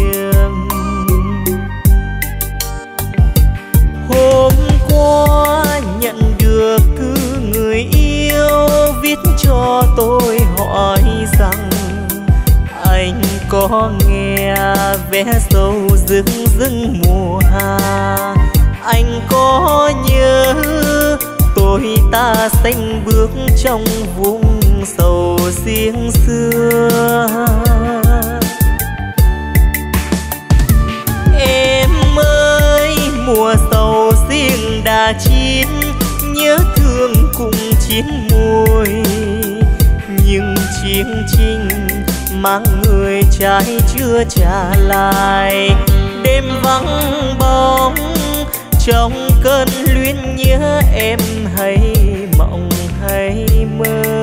Hôm qua nhận được thư người yêu viết cho tôi hỏi rằng anh có nghe vé sầu dưng dưng mùa hạ, anh có nhớ tôi ta xanh bước trong vùng sầu riêng xưa. Em ơi mùa sầu riêng đã chín, chín muồi, nhưng chiến trinh mang người trái chưa trả lại. Đêm vắng bóng trong cơn luyến nhớ, em hãy mộng hãy mơ.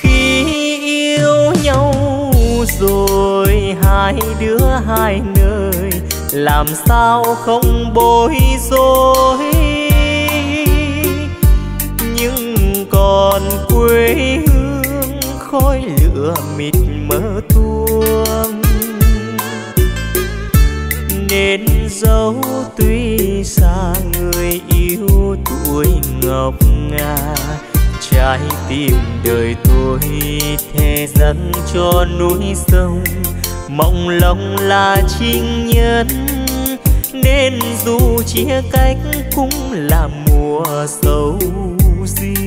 Khi yêu nhau rồi hai đứa hai nơi, làm sao không bối rối. Nhưng còn quê hương khói lửa mịt mờ tuông, nên dấu tuy xa người yêu tuổi ngọc ngà. Trái tim đời tôi thề dâng cho núi sông, mộng lòng là trinh nhân, nên dù chia cách cũng là mùa sầu riêng.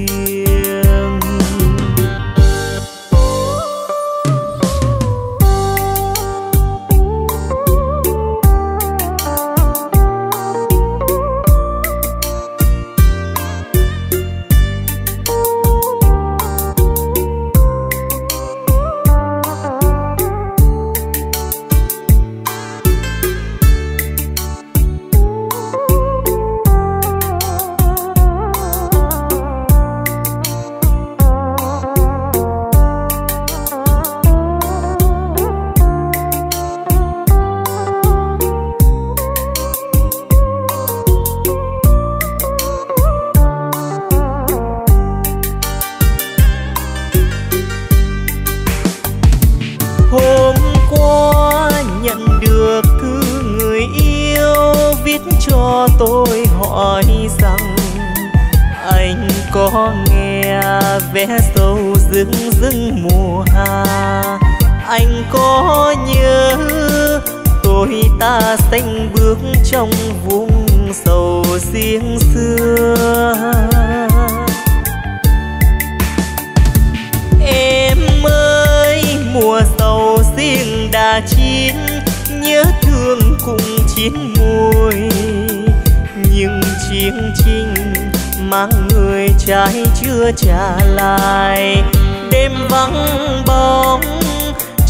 Tôi hỏi rằng anh có nghe vé sầu dưng dưng mùa hạ, anh có nhớ tôi ta xanh bước trong vùng sầu riêng xưa. Em ơi mùa sầu riêng đã chín, nhớ thương cùng chín muồi, nhưng chiến trinh mang người trái chưa trả lại. Đêm vắng bóng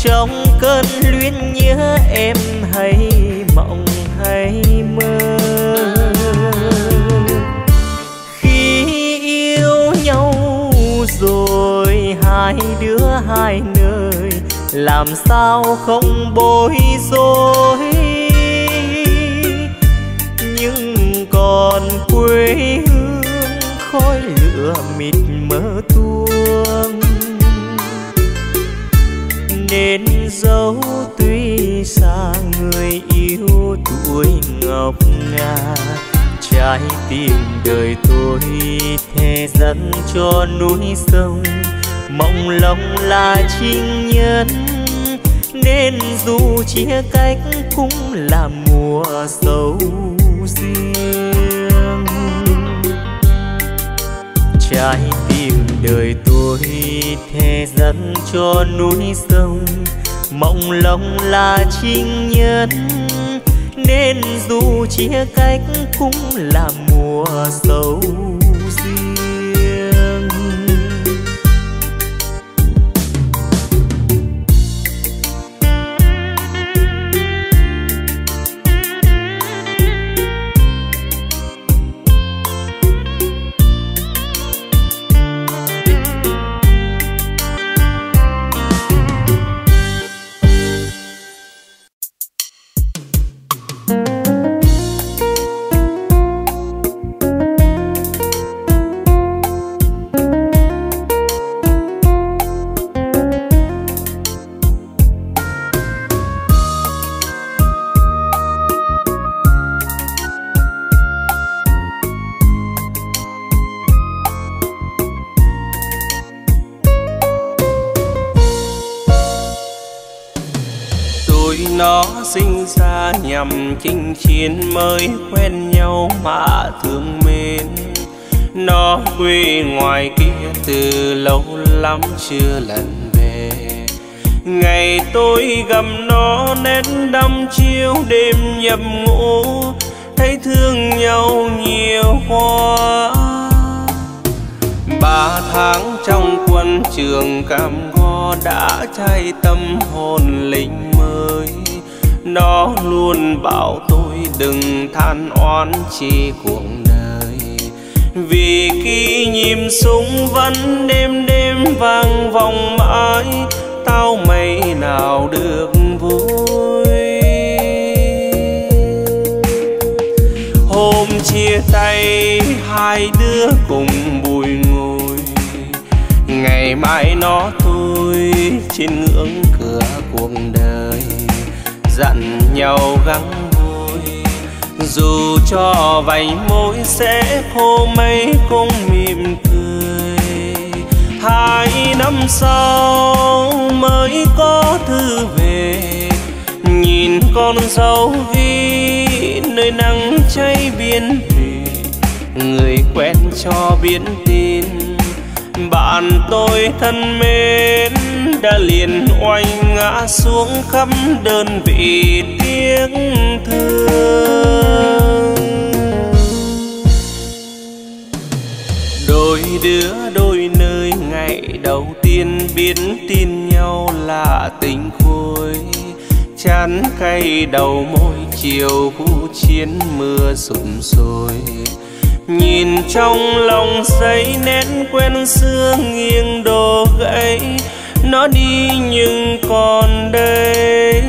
trong cơn luyến nhớ, em hãy mộng hãy mơ. Khi yêu nhau rồi hai đứa hai nơi, làm sao không bối rối. Nhưng còn quê hương khói lửa mịt mờ tuông, nên dấu tuy xa người yêu tuổi ngọc ngà. Trái tim đời tôi thề dâng cho núi sông, mộng lòng là trinh nhân, nên dù chia cách cũng là mùa sầu riêng. Trái tim đời tôi thề dâng cho núi sông, mộng lòng là trinh nhân, nên dù chia cách cũng là mùa sầu riêng. Sinh ra nhằm chinh chiến mới quen nhau mà thương mến, nó quê ngoài kia từ lâu lắm chưa lần về. Ngày tôi gặp nó nén đăm chiêu đêm nhập ngủ, thấy thương nhau nhiều quá. tháng trong quân trường cam go đã cháy tâm hồn lính mới. Nó luôn bảo tôi đừng than oán chi cuộc đời, vì khi nhịp súng vẫn đêm đêm vang vòng mãi, tao mày nào được vui. Hôm chia tay hai đứa cùng bùi ngồi, ngày mai nó tôi trên ngưỡng cửa cuộc đời, dặn nhau gắng vui dù cho vành môi sẽ khô mây cũng mỉm cười. Hai năm sau mới có thư về, nhìn con dâu vi nơi nắng cháy biên thủy, người quen cho biến tin bạn tôi thân mến đã liền oanh ngã xuống khắp đơn vị tiếc thương. Đôi đứa đôi nơi ngày đầu tiên biết tin nhau là tình khôi, chán cay đầu môi chiều khu chiến mưa sụm sôi, nhìn trong lòng giấy nén quen xưa nghiêng đổ gãy. Nó đi nhưng còn đây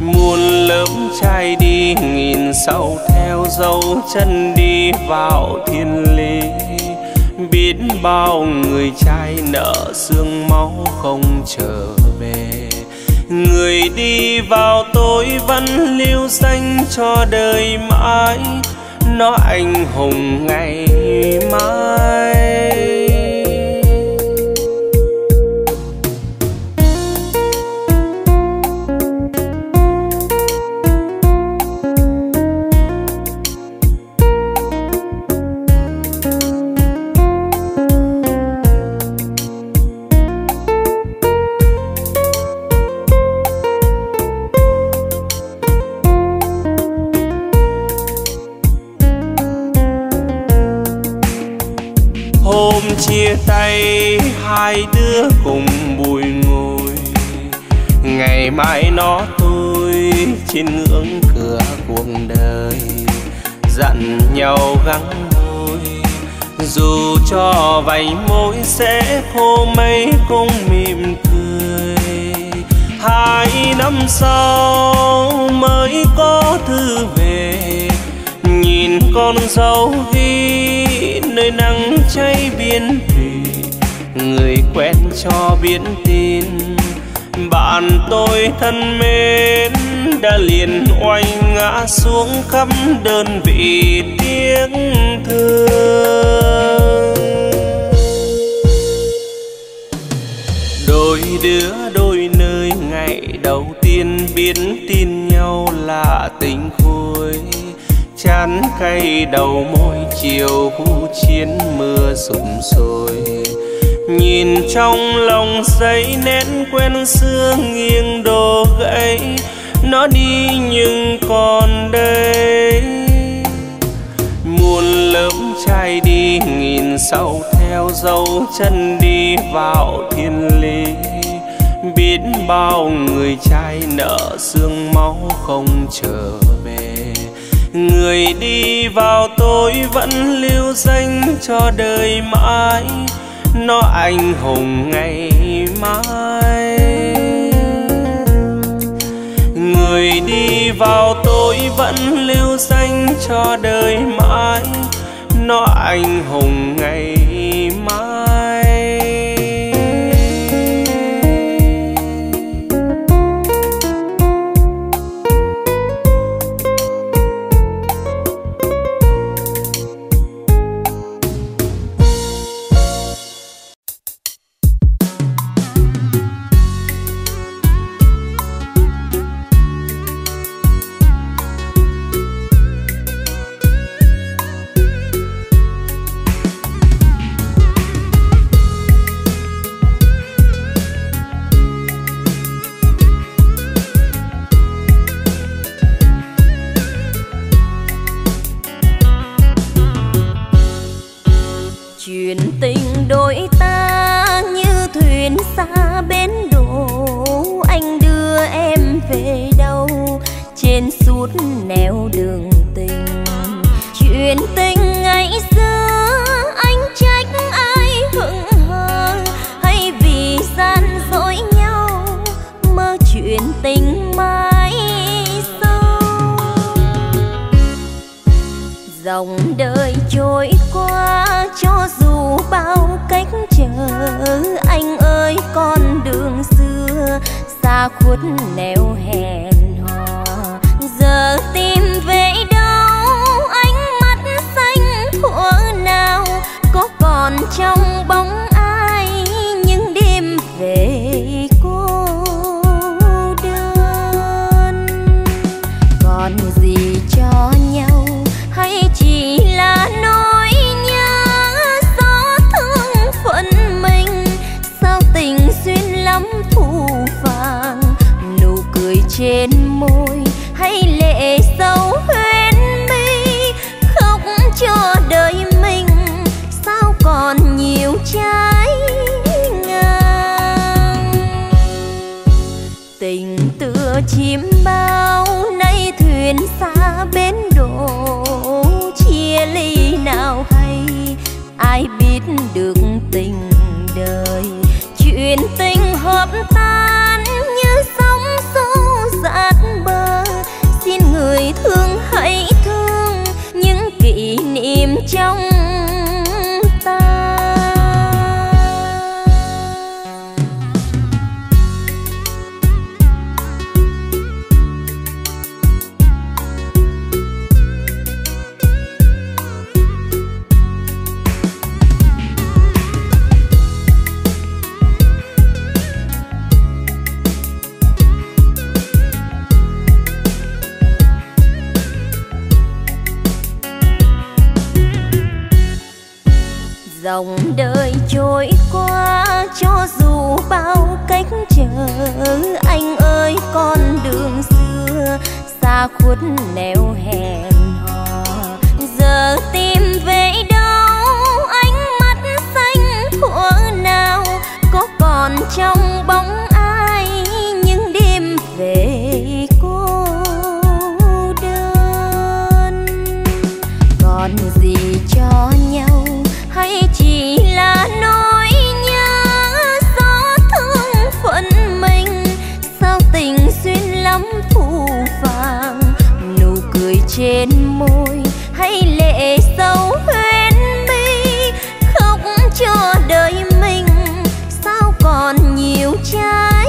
muôn lớm trai đi nghìn sau theo dấu chân đi vào thiên lý, biết bao người trai nợ xương máu không trở về. Người đi vào tôi vẫn lưu danh cho đời mãi, nó anh hùng ngày mai. Chia tay hai đứa cùng bùi ngồi, ngày mai nó tôi trên ngưỡng cửa cuộc đời, dặn nhau gắng vui dù cho vành môi sẽ khô mây cũng mỉm cười. Hai năm sau mới có thư về, nhìn con dâu ghi nơi nắng cháy biên thủy, người quen cho biến tin bạn tôi thân mến đã liền oanh ngã xuống khắp đơn vị tiếc thương. Đôi đứa đôi nơi ngày đầu tiên biết tin nhau là tình khôi, chán cay đầu môi chiều khu chiến mưa sụm sôi, nhìn trong lòng giấy nén quen xưa nghiêng đổ gãy. Nó đi nhưng còn đây muôn lớm trai đi nghìn sau theo dấu chân đi vào thiên lý, biết bao người trai nợ xương máu không trở về. Người đi vào tôi vẫn lưu danh cho đời mãi, nó anh hùng ngày mai. Người đi vào tôi vẫn lưu danh cho đời mãi, nó anh hùng ngày mai. tình mãi sau. Dòng đời trôi qua cho dù bao cách chờ, anh ơi con đường xưa xa khuất nẻo hẹn hò. Giờ tìm về đâu ánh mắt xanh thuở nào, có còn trong bóng ai những đêm về cô đơn. Còn gì cho nhau hay chỉ là nỗi nhớ gió thương phận mình, sao tình duyên lắm phù phàng, nụ cười trên môi hay lệ sâu huyên mi, khóc cho đời mình sao còn nhiều trái ngang. Tình tựa chim bao nay thuyền xa bến đổ, chia ly nào hay ai biết được tình đời. Chuyện tình hợp tan như sóng sâu dạt bờ, xin người thương hãy thương những kỷ niệm trong dòng đời trôi qua cho dù bao cách chờ, anh ơi con đường xưa xa khuất nẻo hẹn hò. Giờ tìm về đâu ánh mắt xanh thuở nào, có còn trong bóng ai những đêm về cô đơn. Còn gì cho nhau hay chỉ là nỗi nhớ gió thương phận mình, sao tình duyên lắm phù phàng, nụ cười trên môi hay lệ sâu huyên mi, khóc cho đời mình sao còn nhiều trái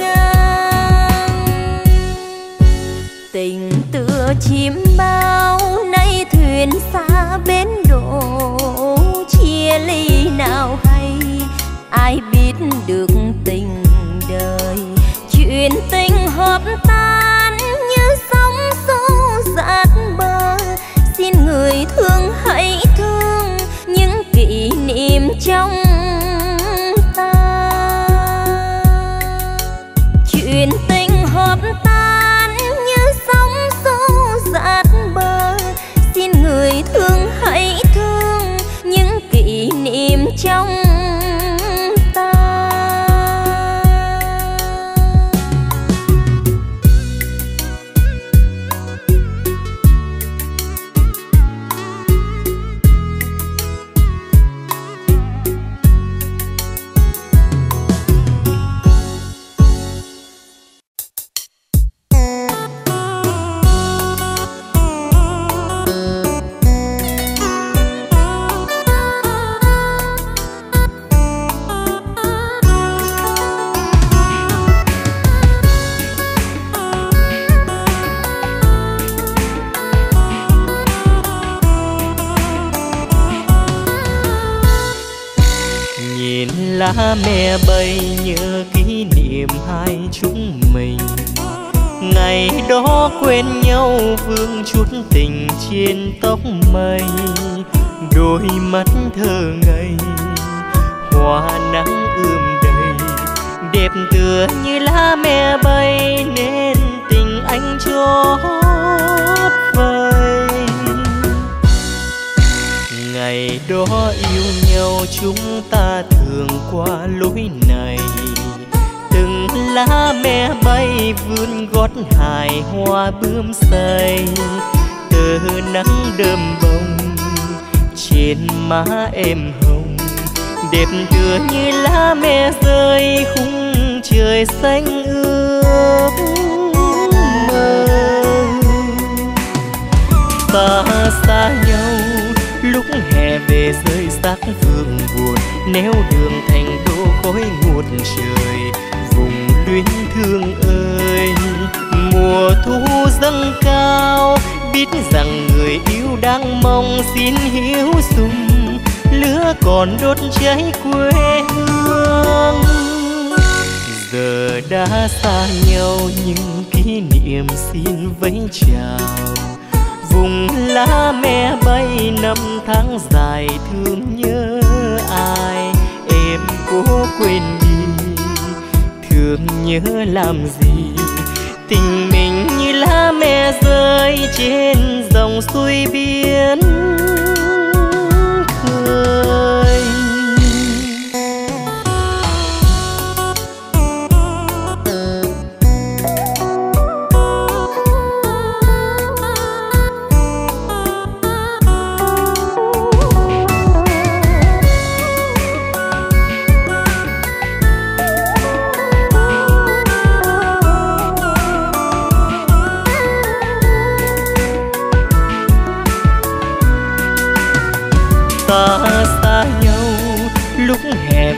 ngang. Tình tựa chim bao nay thuyền xa bến đổ, chia ly nào hay ai biết được tình đời. Chuyện tình hợp tan như sóng xô dạt bờ, xin người thương hãy thương những kỷ niệm trong ta. Chuyện tình hợp tan như sóng xô dạt bờ, xin người thương hãy thương những kỷ niệm trong ta. Lá me bay như kỷ niệm hai chúng mình, ngày đó quên nhau vương chút tình trên tóc mây. Đôi mắt thơ ngây hoa nắng ươm đầy, đẹp tựa như lá me bay nên tình anh chót vơi. Ngày đó yêu nhau chúng ta thường qua lối này, từng lá me bay vươn gót hài hoa bướm say. Từ nắng đơm bông trên má em hồng, đẹp tựa như lá me rơi khung trời xanh ương. tác vương buồn nếu đường thành đô khói nguồn trời vùng luyến thương ơi. Mùa thu dâng cao biết rằng người yêu đang mong xin hiếu sum lửa còn đốt cháy quê hương. Giờ đã xa nhau nhưng kỷ niệm xin vẫy chào vùng lá me bay năm tháng dài thương nhớ ai em cố quên đi thương nhớ làm gì. Tình mình như lá me rơi trên dòng xuôi biển khơi.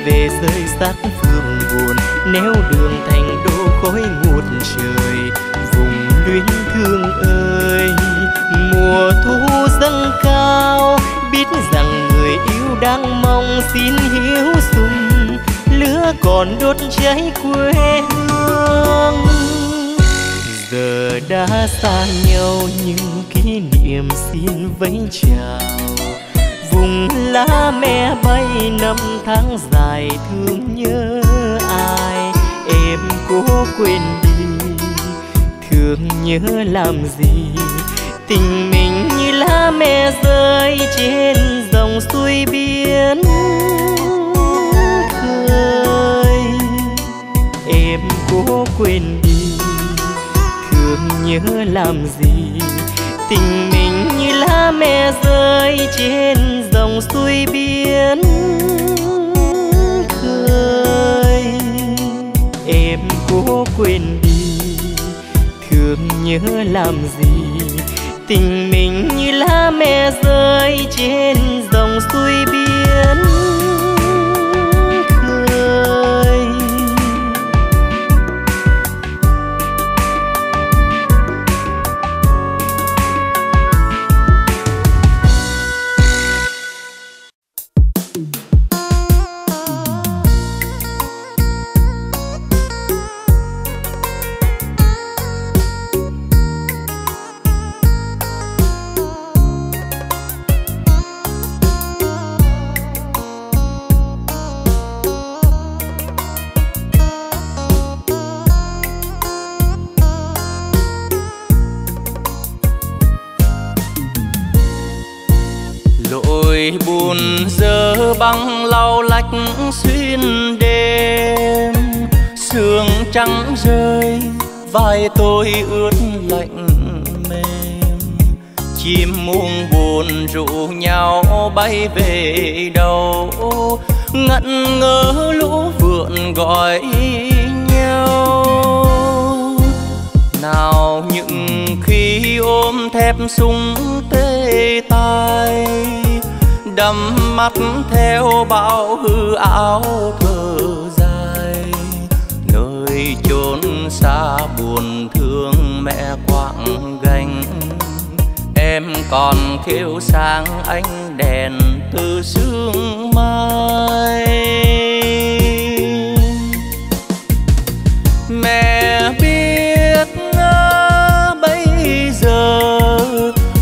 Về rơi rác phương buồn nếu đường thành đô khói ngút trời vùng luyến thương ơi. Mùa thu dâng cao biết rằng người yêu đang mong xin hiếu sum lửa còn đốt cháy quê hương. Giờ đã xa nhau nhưng kỷ niệm xin vẫy chào vùng lá me bay năm tháng dài thương nhớ ai em cố quên đi thương nhớ làm gì. Tình mình như lá me rơi trên dòng xuôi biển khơi em cố quên đi thương nhớ làm gì. Tình mình như lá me rơi trên dòng xuôi biển khơi em cố quên đi thương nhớ làm gì. Tình mình như lá me rơi trên dòng xuôi biển khơi. Băng lau lách xuyên đêm sương trắng rơi vai tôi ướt lạnh mềm chim muông buồn rủ nhau bay về đâu ngẩn ngỡ lũ vượn gọi nhau. Nào những khi ôm thép súng tê tai đắm mắt theo bao hư áo thở dài nơi chốn xa buồn thương mẹ quạng gánh. Em còn khiêu sáng ánh đèn từ sương mai mẹ biết ngỡ bây giờ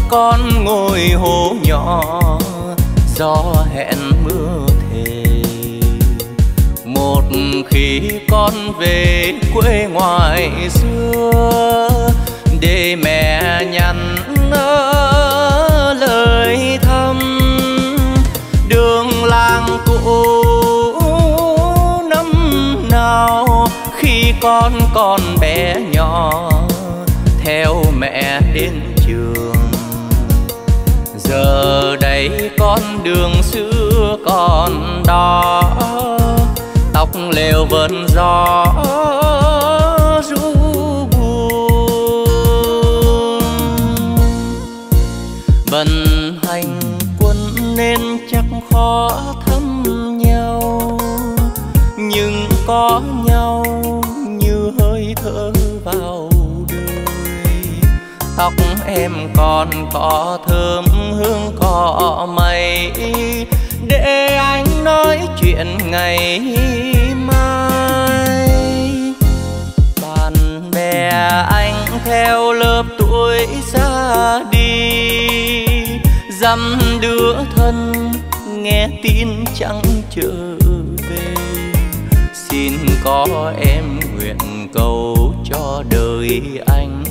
con ngồi hồ nhỏ gió hẹn mưa thề một khi con về quê ngoài xưa để mẹ nhắn nhớ lời thăm đường làng cũ năm nào khi con còn bé nhỏ theo mẹ đến trường. Giờ đây con đường xưa còn đó tóc lều vườn gió ru buồn vận hành quân nên chắc khó em còn có thơm hương cỏ mây, để anh nói chuyện ngày mai. Bạn bè anh theo lớp tuổi ra đi, dăm đứa thân nghe tin chẳng trở về. Xin có em nguyện cầu cho đời anh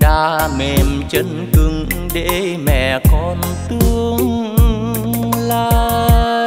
đã mềm chân cứng để mẹ con tương lai.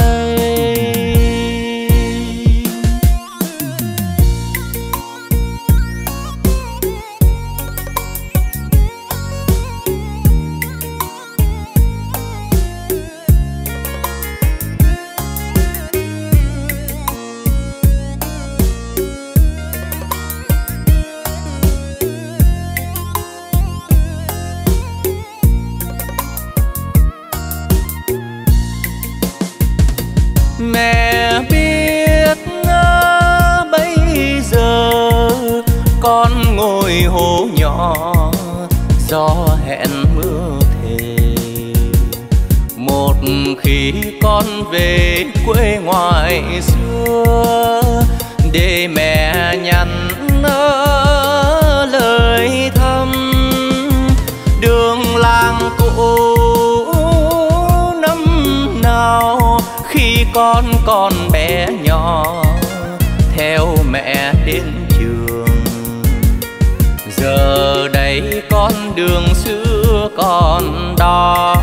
Mẹ biết à, bây giờ con ngồi hồ nhỏ do hẹn mưa thề. Một khi con về quê ngoài xưa, để mẹ nhắn lời thăm. Đường làng cũ năm nào khi con còn bé nhỏ, theo mẹ đến trường. Giờ đây con đường xưa còn đó,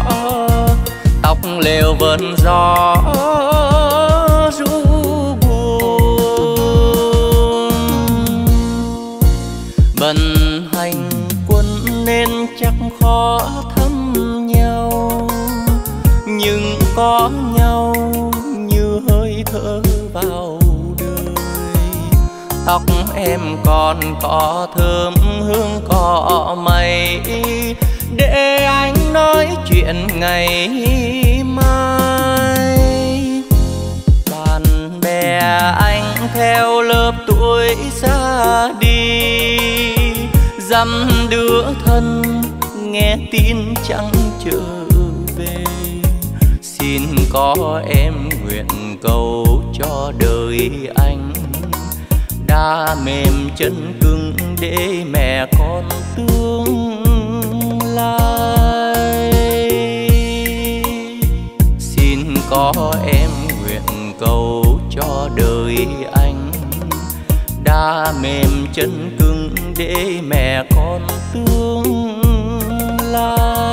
tóc lều vườn gió ru buồn. Bần hành quân nên chắc khó thăm nhau, nhưng có nhau như hơi thở vào đời. Tóc em còn có thơm hương cỏ mây, để anh nói chuyện ngày mai. Bạn bè anh theo lớp tuổi ra đi, dăm đứa thân nghe tin chẳng chờ. Xin có em nguyện cầu cho đời anh đã mềm chân cứng để mẹ con tương lai. Xin có em nguyện cầu cho đời anh đã mềm chân cứng để mẹ con tương lai.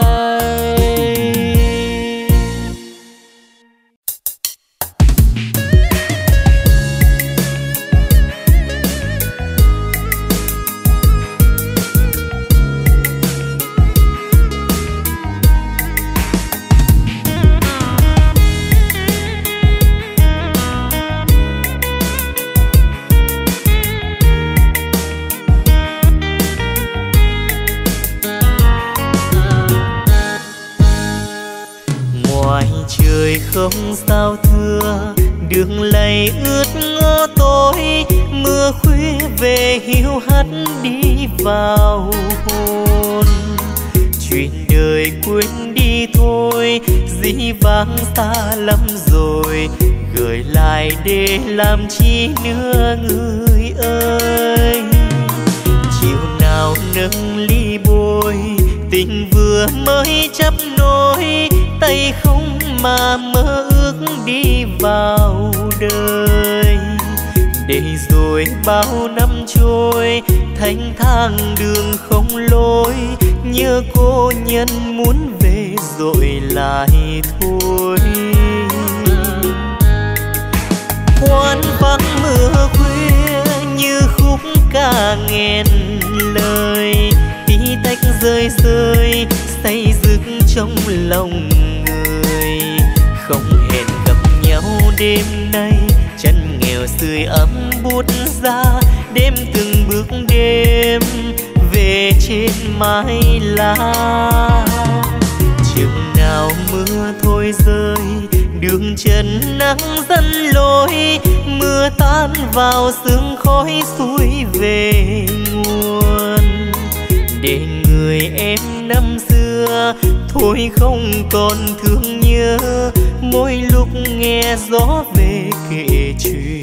Không sao thưa đường lầy ướt ngó tối, mưa khuya về hiu hắt đi vào hồn. Chuyện đời quên đi thôi, dĩ vãng xa lắm rồi, gửi lại để làm chi nữa người ơi. Chiều nào nâng ly bôi, tình vừa mới chấp nối, tay không mà mơ ước đi vào đời. Để rồi bao năm trôi, thanh thang đường không lối, nhớ cô nhân muốn về rồi lại thôi. Hoan vắng mưa khuya như khúc ca nghẹn lời, tí tách rơi rơi say rực trong lòng người. Không hẹn gặp nhau đêm nay, chân nghèo sưởi ấm bút ra đêm từng bước đêm về trên mái lá. Chừng nào mưa thôi rơi, đường chân nắng dẫn lối, mưa tan vào sương khói xuôi về nguồn. Để người em thôi không còn thương nhớ. Mỗi lúc nghe gió về kể chuyện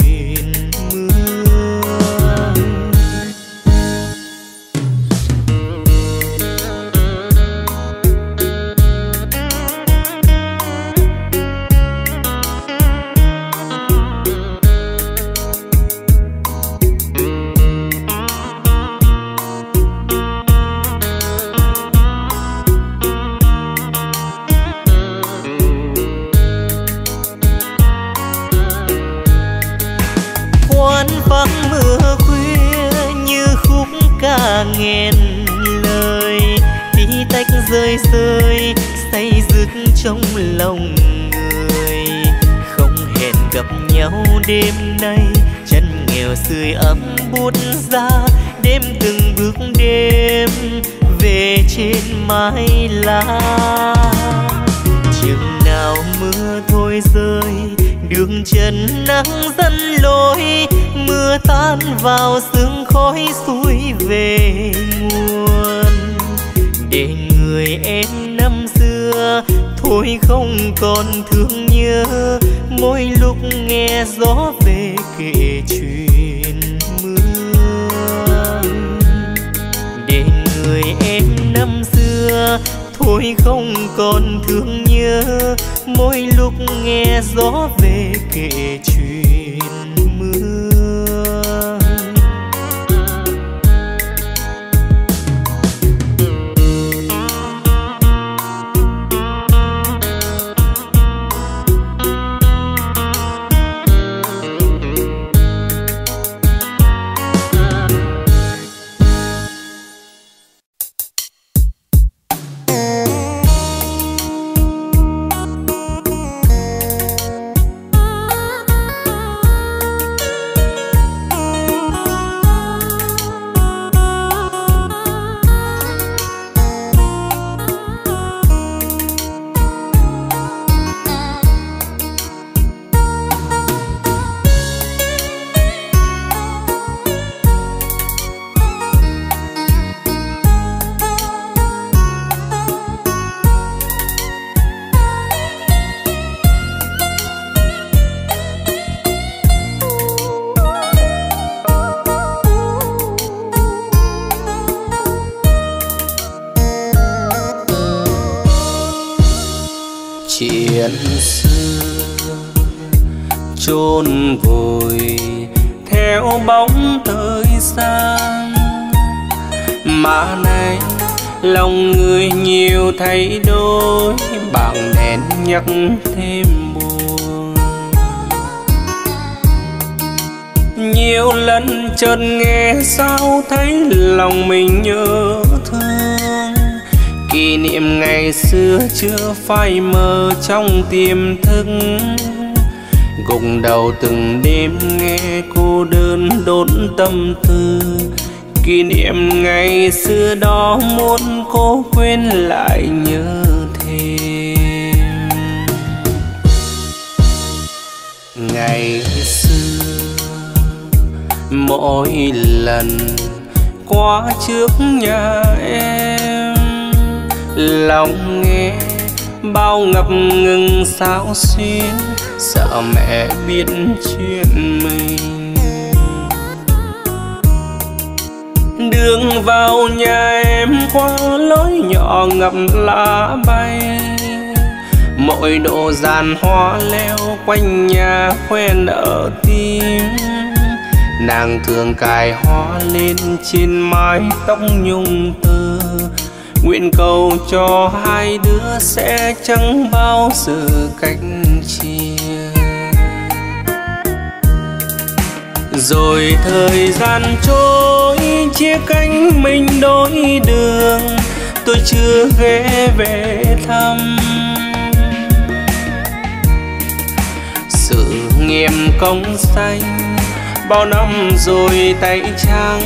mưa, nghẹn lời tí tách rơi rơi say dứt trong lòng người. Không hẹn gặp nhau đêm nay, chân nghèo sưởi ấm buốt ra đêm từng bước đêm về trên mái lá. Chừng nào mưa thôi rơi, đường chân nắng dẫn lối, mưa tan vào sương khói xuôi về nguồn. Để người em năm xưa thôi không còn thương nhớ. Mỗi lúc nghe gió về kể chuyện mưa, để người em năm xưa thôi không còn thương nhớ. Mỗi lúc nghe gió về kể chuyện mưa. Chôn vùi theo bóng thời gian, mà nay lòng người nhiều thay đổi, bảng đèn nhắc thêm buồn. Nhiều lần chợt nghe sao thấy lòng mình nhớ thương, kỷ niệm ngày xưa chưa phai mờ trong tiềm thức. Cùng đầu từng đêm nghe cô đơn đốt tâm tư, kỷ niệm ngày xưa đó muốn cô quên lại nhớ thêm. Ngày xưa mỗi lần qua trước nhà em, lòng nghe bao ngập ngừng xao xuyến, sợ mẹ biết chuyện mình. Đường vào nhà em qua lối nhỏ ngập lá bay, mọi độ giàn hoa leo quanh nhà khoe nở tim. Nàng thường cài hoa lên trên mái tóc nhung tơ, nguyện cầu cho hai đứa sẽ chẳng bao giờ cách chia. Rồi thời gian trôi chia cánh mình đôi đường, tôi chưa ghé về thăm. Sự nghiệp công danh bao năm rồi tay trắng,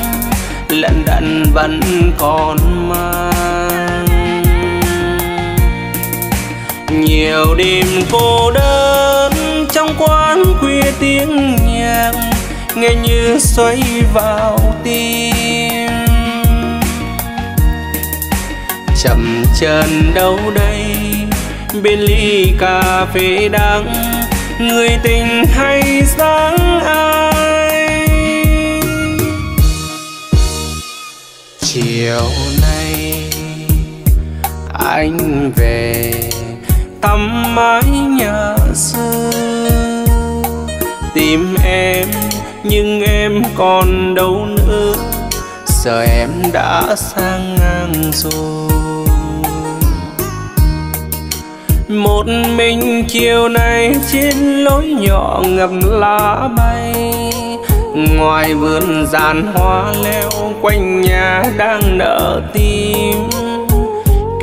lận đận vẫn còn mang. Nhiều đêm cô đơn trong quán khuya tiếng nhạc nghe như xoáy vào tim. chậm chân đâu đây bên ly cà phê đắng, người tình hay dáng ai. Chiều nay anh về tắm mái nhà xưa, tìm em nhưng em còn đâu nữa, giờ em đã sang ngang rồi. Một mình chiều nay trên lối nhỏ ngập lá bay, ngoài vườn giàn hoa leo quanh nhà đang nở tim.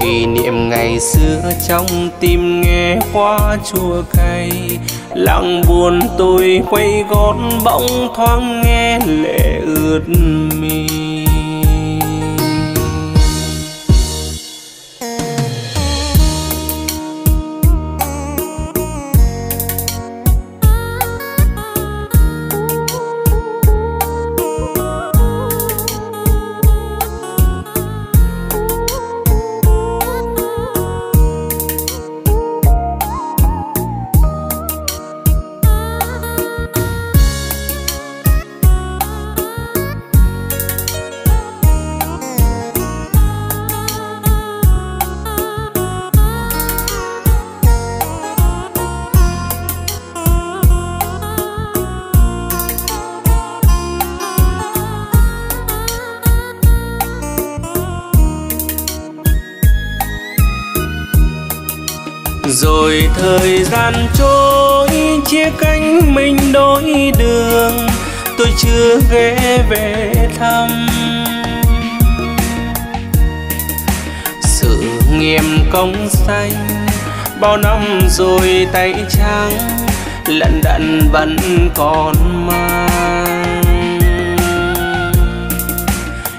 Kỷ niệm ngày xưa trong tim nghe qua chua cay, lặng buồn tôi quay gót bỗng thoáng nghe lệ ướt mi. Rồi thời gian trôi chia cánh mình đôi đường, tôi chưa ghé về thăm. Sự nghiêm công xanh bao năm rồi tay trắng, lận đận vẫn còn mang.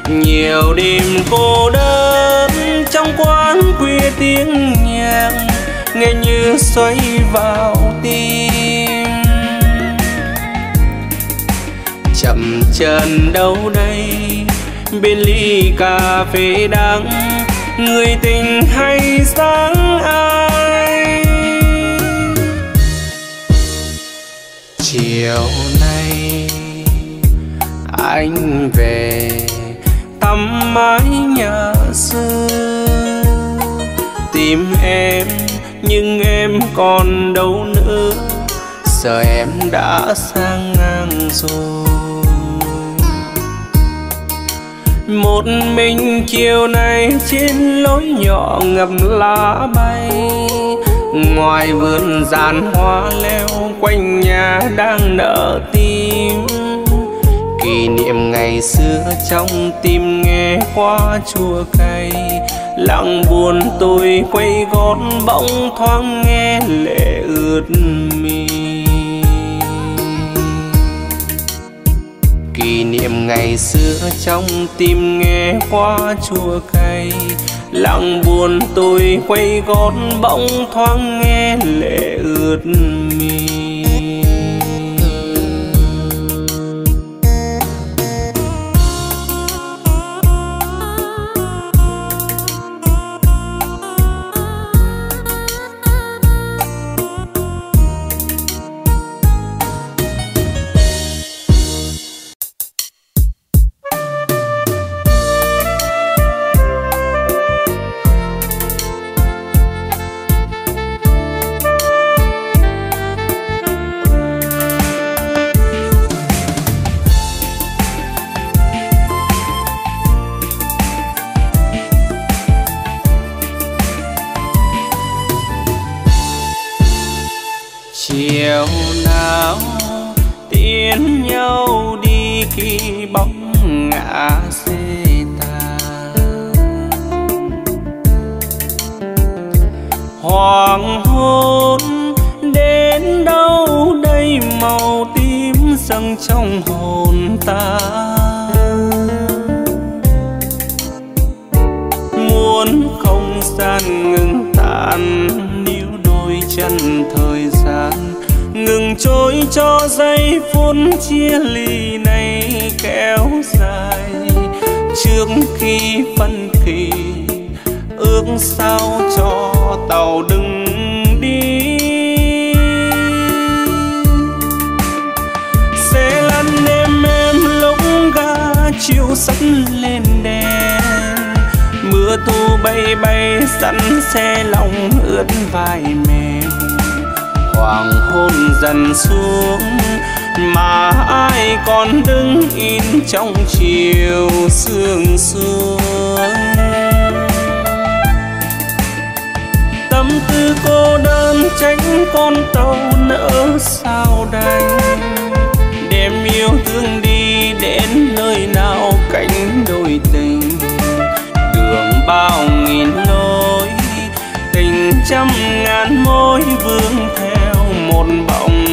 Nhiều đêm cô đơn trong quán khuya tiếng nhạc nghe như xoay vào tim. Chậm chân đâu đây bên ly cà phê đắng, người tình hay dáng ai. Chiều nay anh về tắm mái nhà xưa, tìm em nhưng em còn đâu nữa, giờ em đã sang ngang rồi. Một mình chiều nay trên lối nhỏ ngập lá bay, ngoài vườn giàn hoa leo quanh nhà đang nở tim. Kỷ niệm ngày xưa trong tim nghe qua chua cay, lặng buồn tôi quay gót bỗng thoáng nghe lệ ướt mi. Kỷ niệm ngày xưa trong tim nghe qua chua cay, lặng buồn tôi quay gót bỗng thoáng nghe lệ ướt mi. Chiều nào tiễn nhau đi khi bóng ngã xê ta, hoàng hôn đến đâu đây màu tím dâng trong hồn ta. Muốn không gian ngừng tàn, níu đôi chân thời gian ngừng trôi cho giây phút chia ly này kéo dài. Trước khi phân kỳ nước sao cho tàu đừng đi. Xe lăn đêm em lúc ga chiều sắp lên đèn, mưa thu bay bay sẵn xe lòng ướt vai mềm. Hoàng hôn dần xuống mà ai còn đứng in trong chiều sương sương. Tâm tư cô đơn tránh con tàu nỡ sao đành, đem yêu thương đi đến nơi nào cánh đôi tình. Đường bao nghìn lối, tình trăm ngàn mối vương theo một bóng.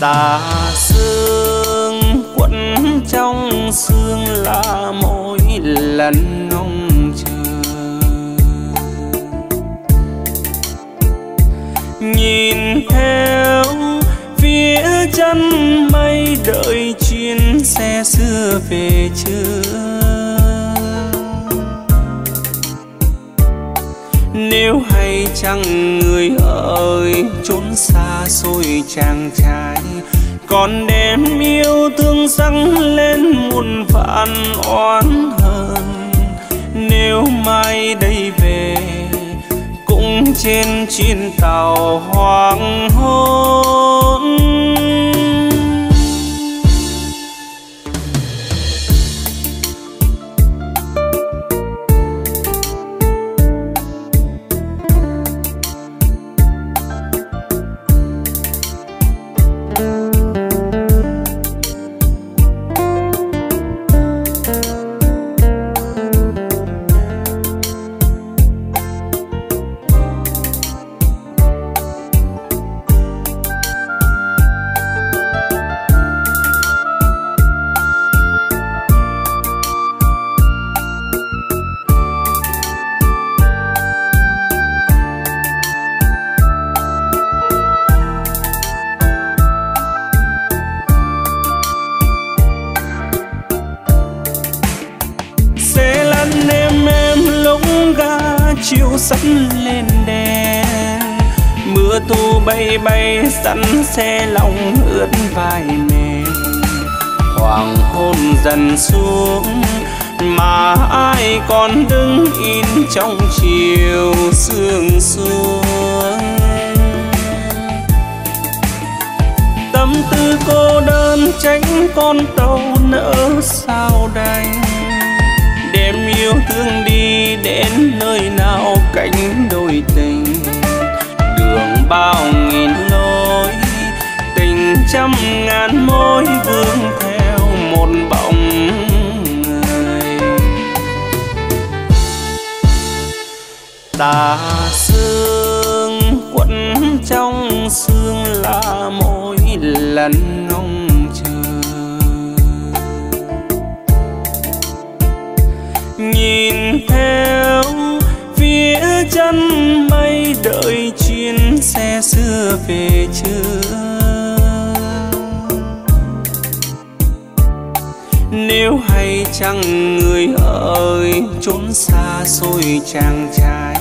Tà sương quẫn trong sương là mỗi lần ngóng chờ, nhìn theo phía chân mây đợi chuyến xe xưa về chưa. Nếu hay chăng người ơi chốn xa xôi chàng trai, còn đem yêu thương dâng lên muôn vạn oán hờn. Nếu mai đây về cũng trên chuyến tàu hoàng hôn. Sắp lên đèn, mưa thu bay bay sẵn xe lòng ướt vai mềm. Hoàng hôn dần xuống mà ai còn đứng in trong chiều sương sương. Tâm tư cô đơn tránh con tàu nỡ sao đành, đem yêu thương đi đến nơi nào cánh đôi tình. Đường bao nghìn lối, tình trăm ngàn mối vương theo một bóng người. Tà sương quẫn trong sương là mỗi lần ngóng chờ, nhìn theo phía chân mây đợi chuyến xe xưa về chưa. Nếu hay chăng người ơi chốn xa xôi chàng trai,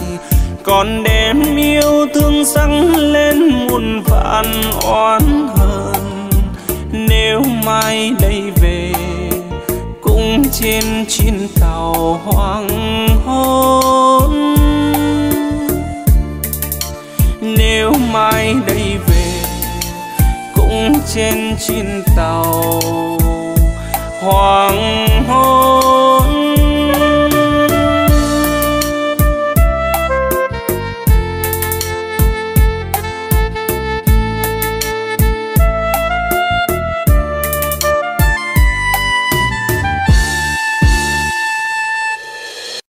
còn đem yêu thương dâng lên muôn vạn oán hờn. Nếu mai đây về cũng trên chuyến tàu hoàng hôn. Nếu mai đây về cũng trên chuyến tàu hoàng hôn.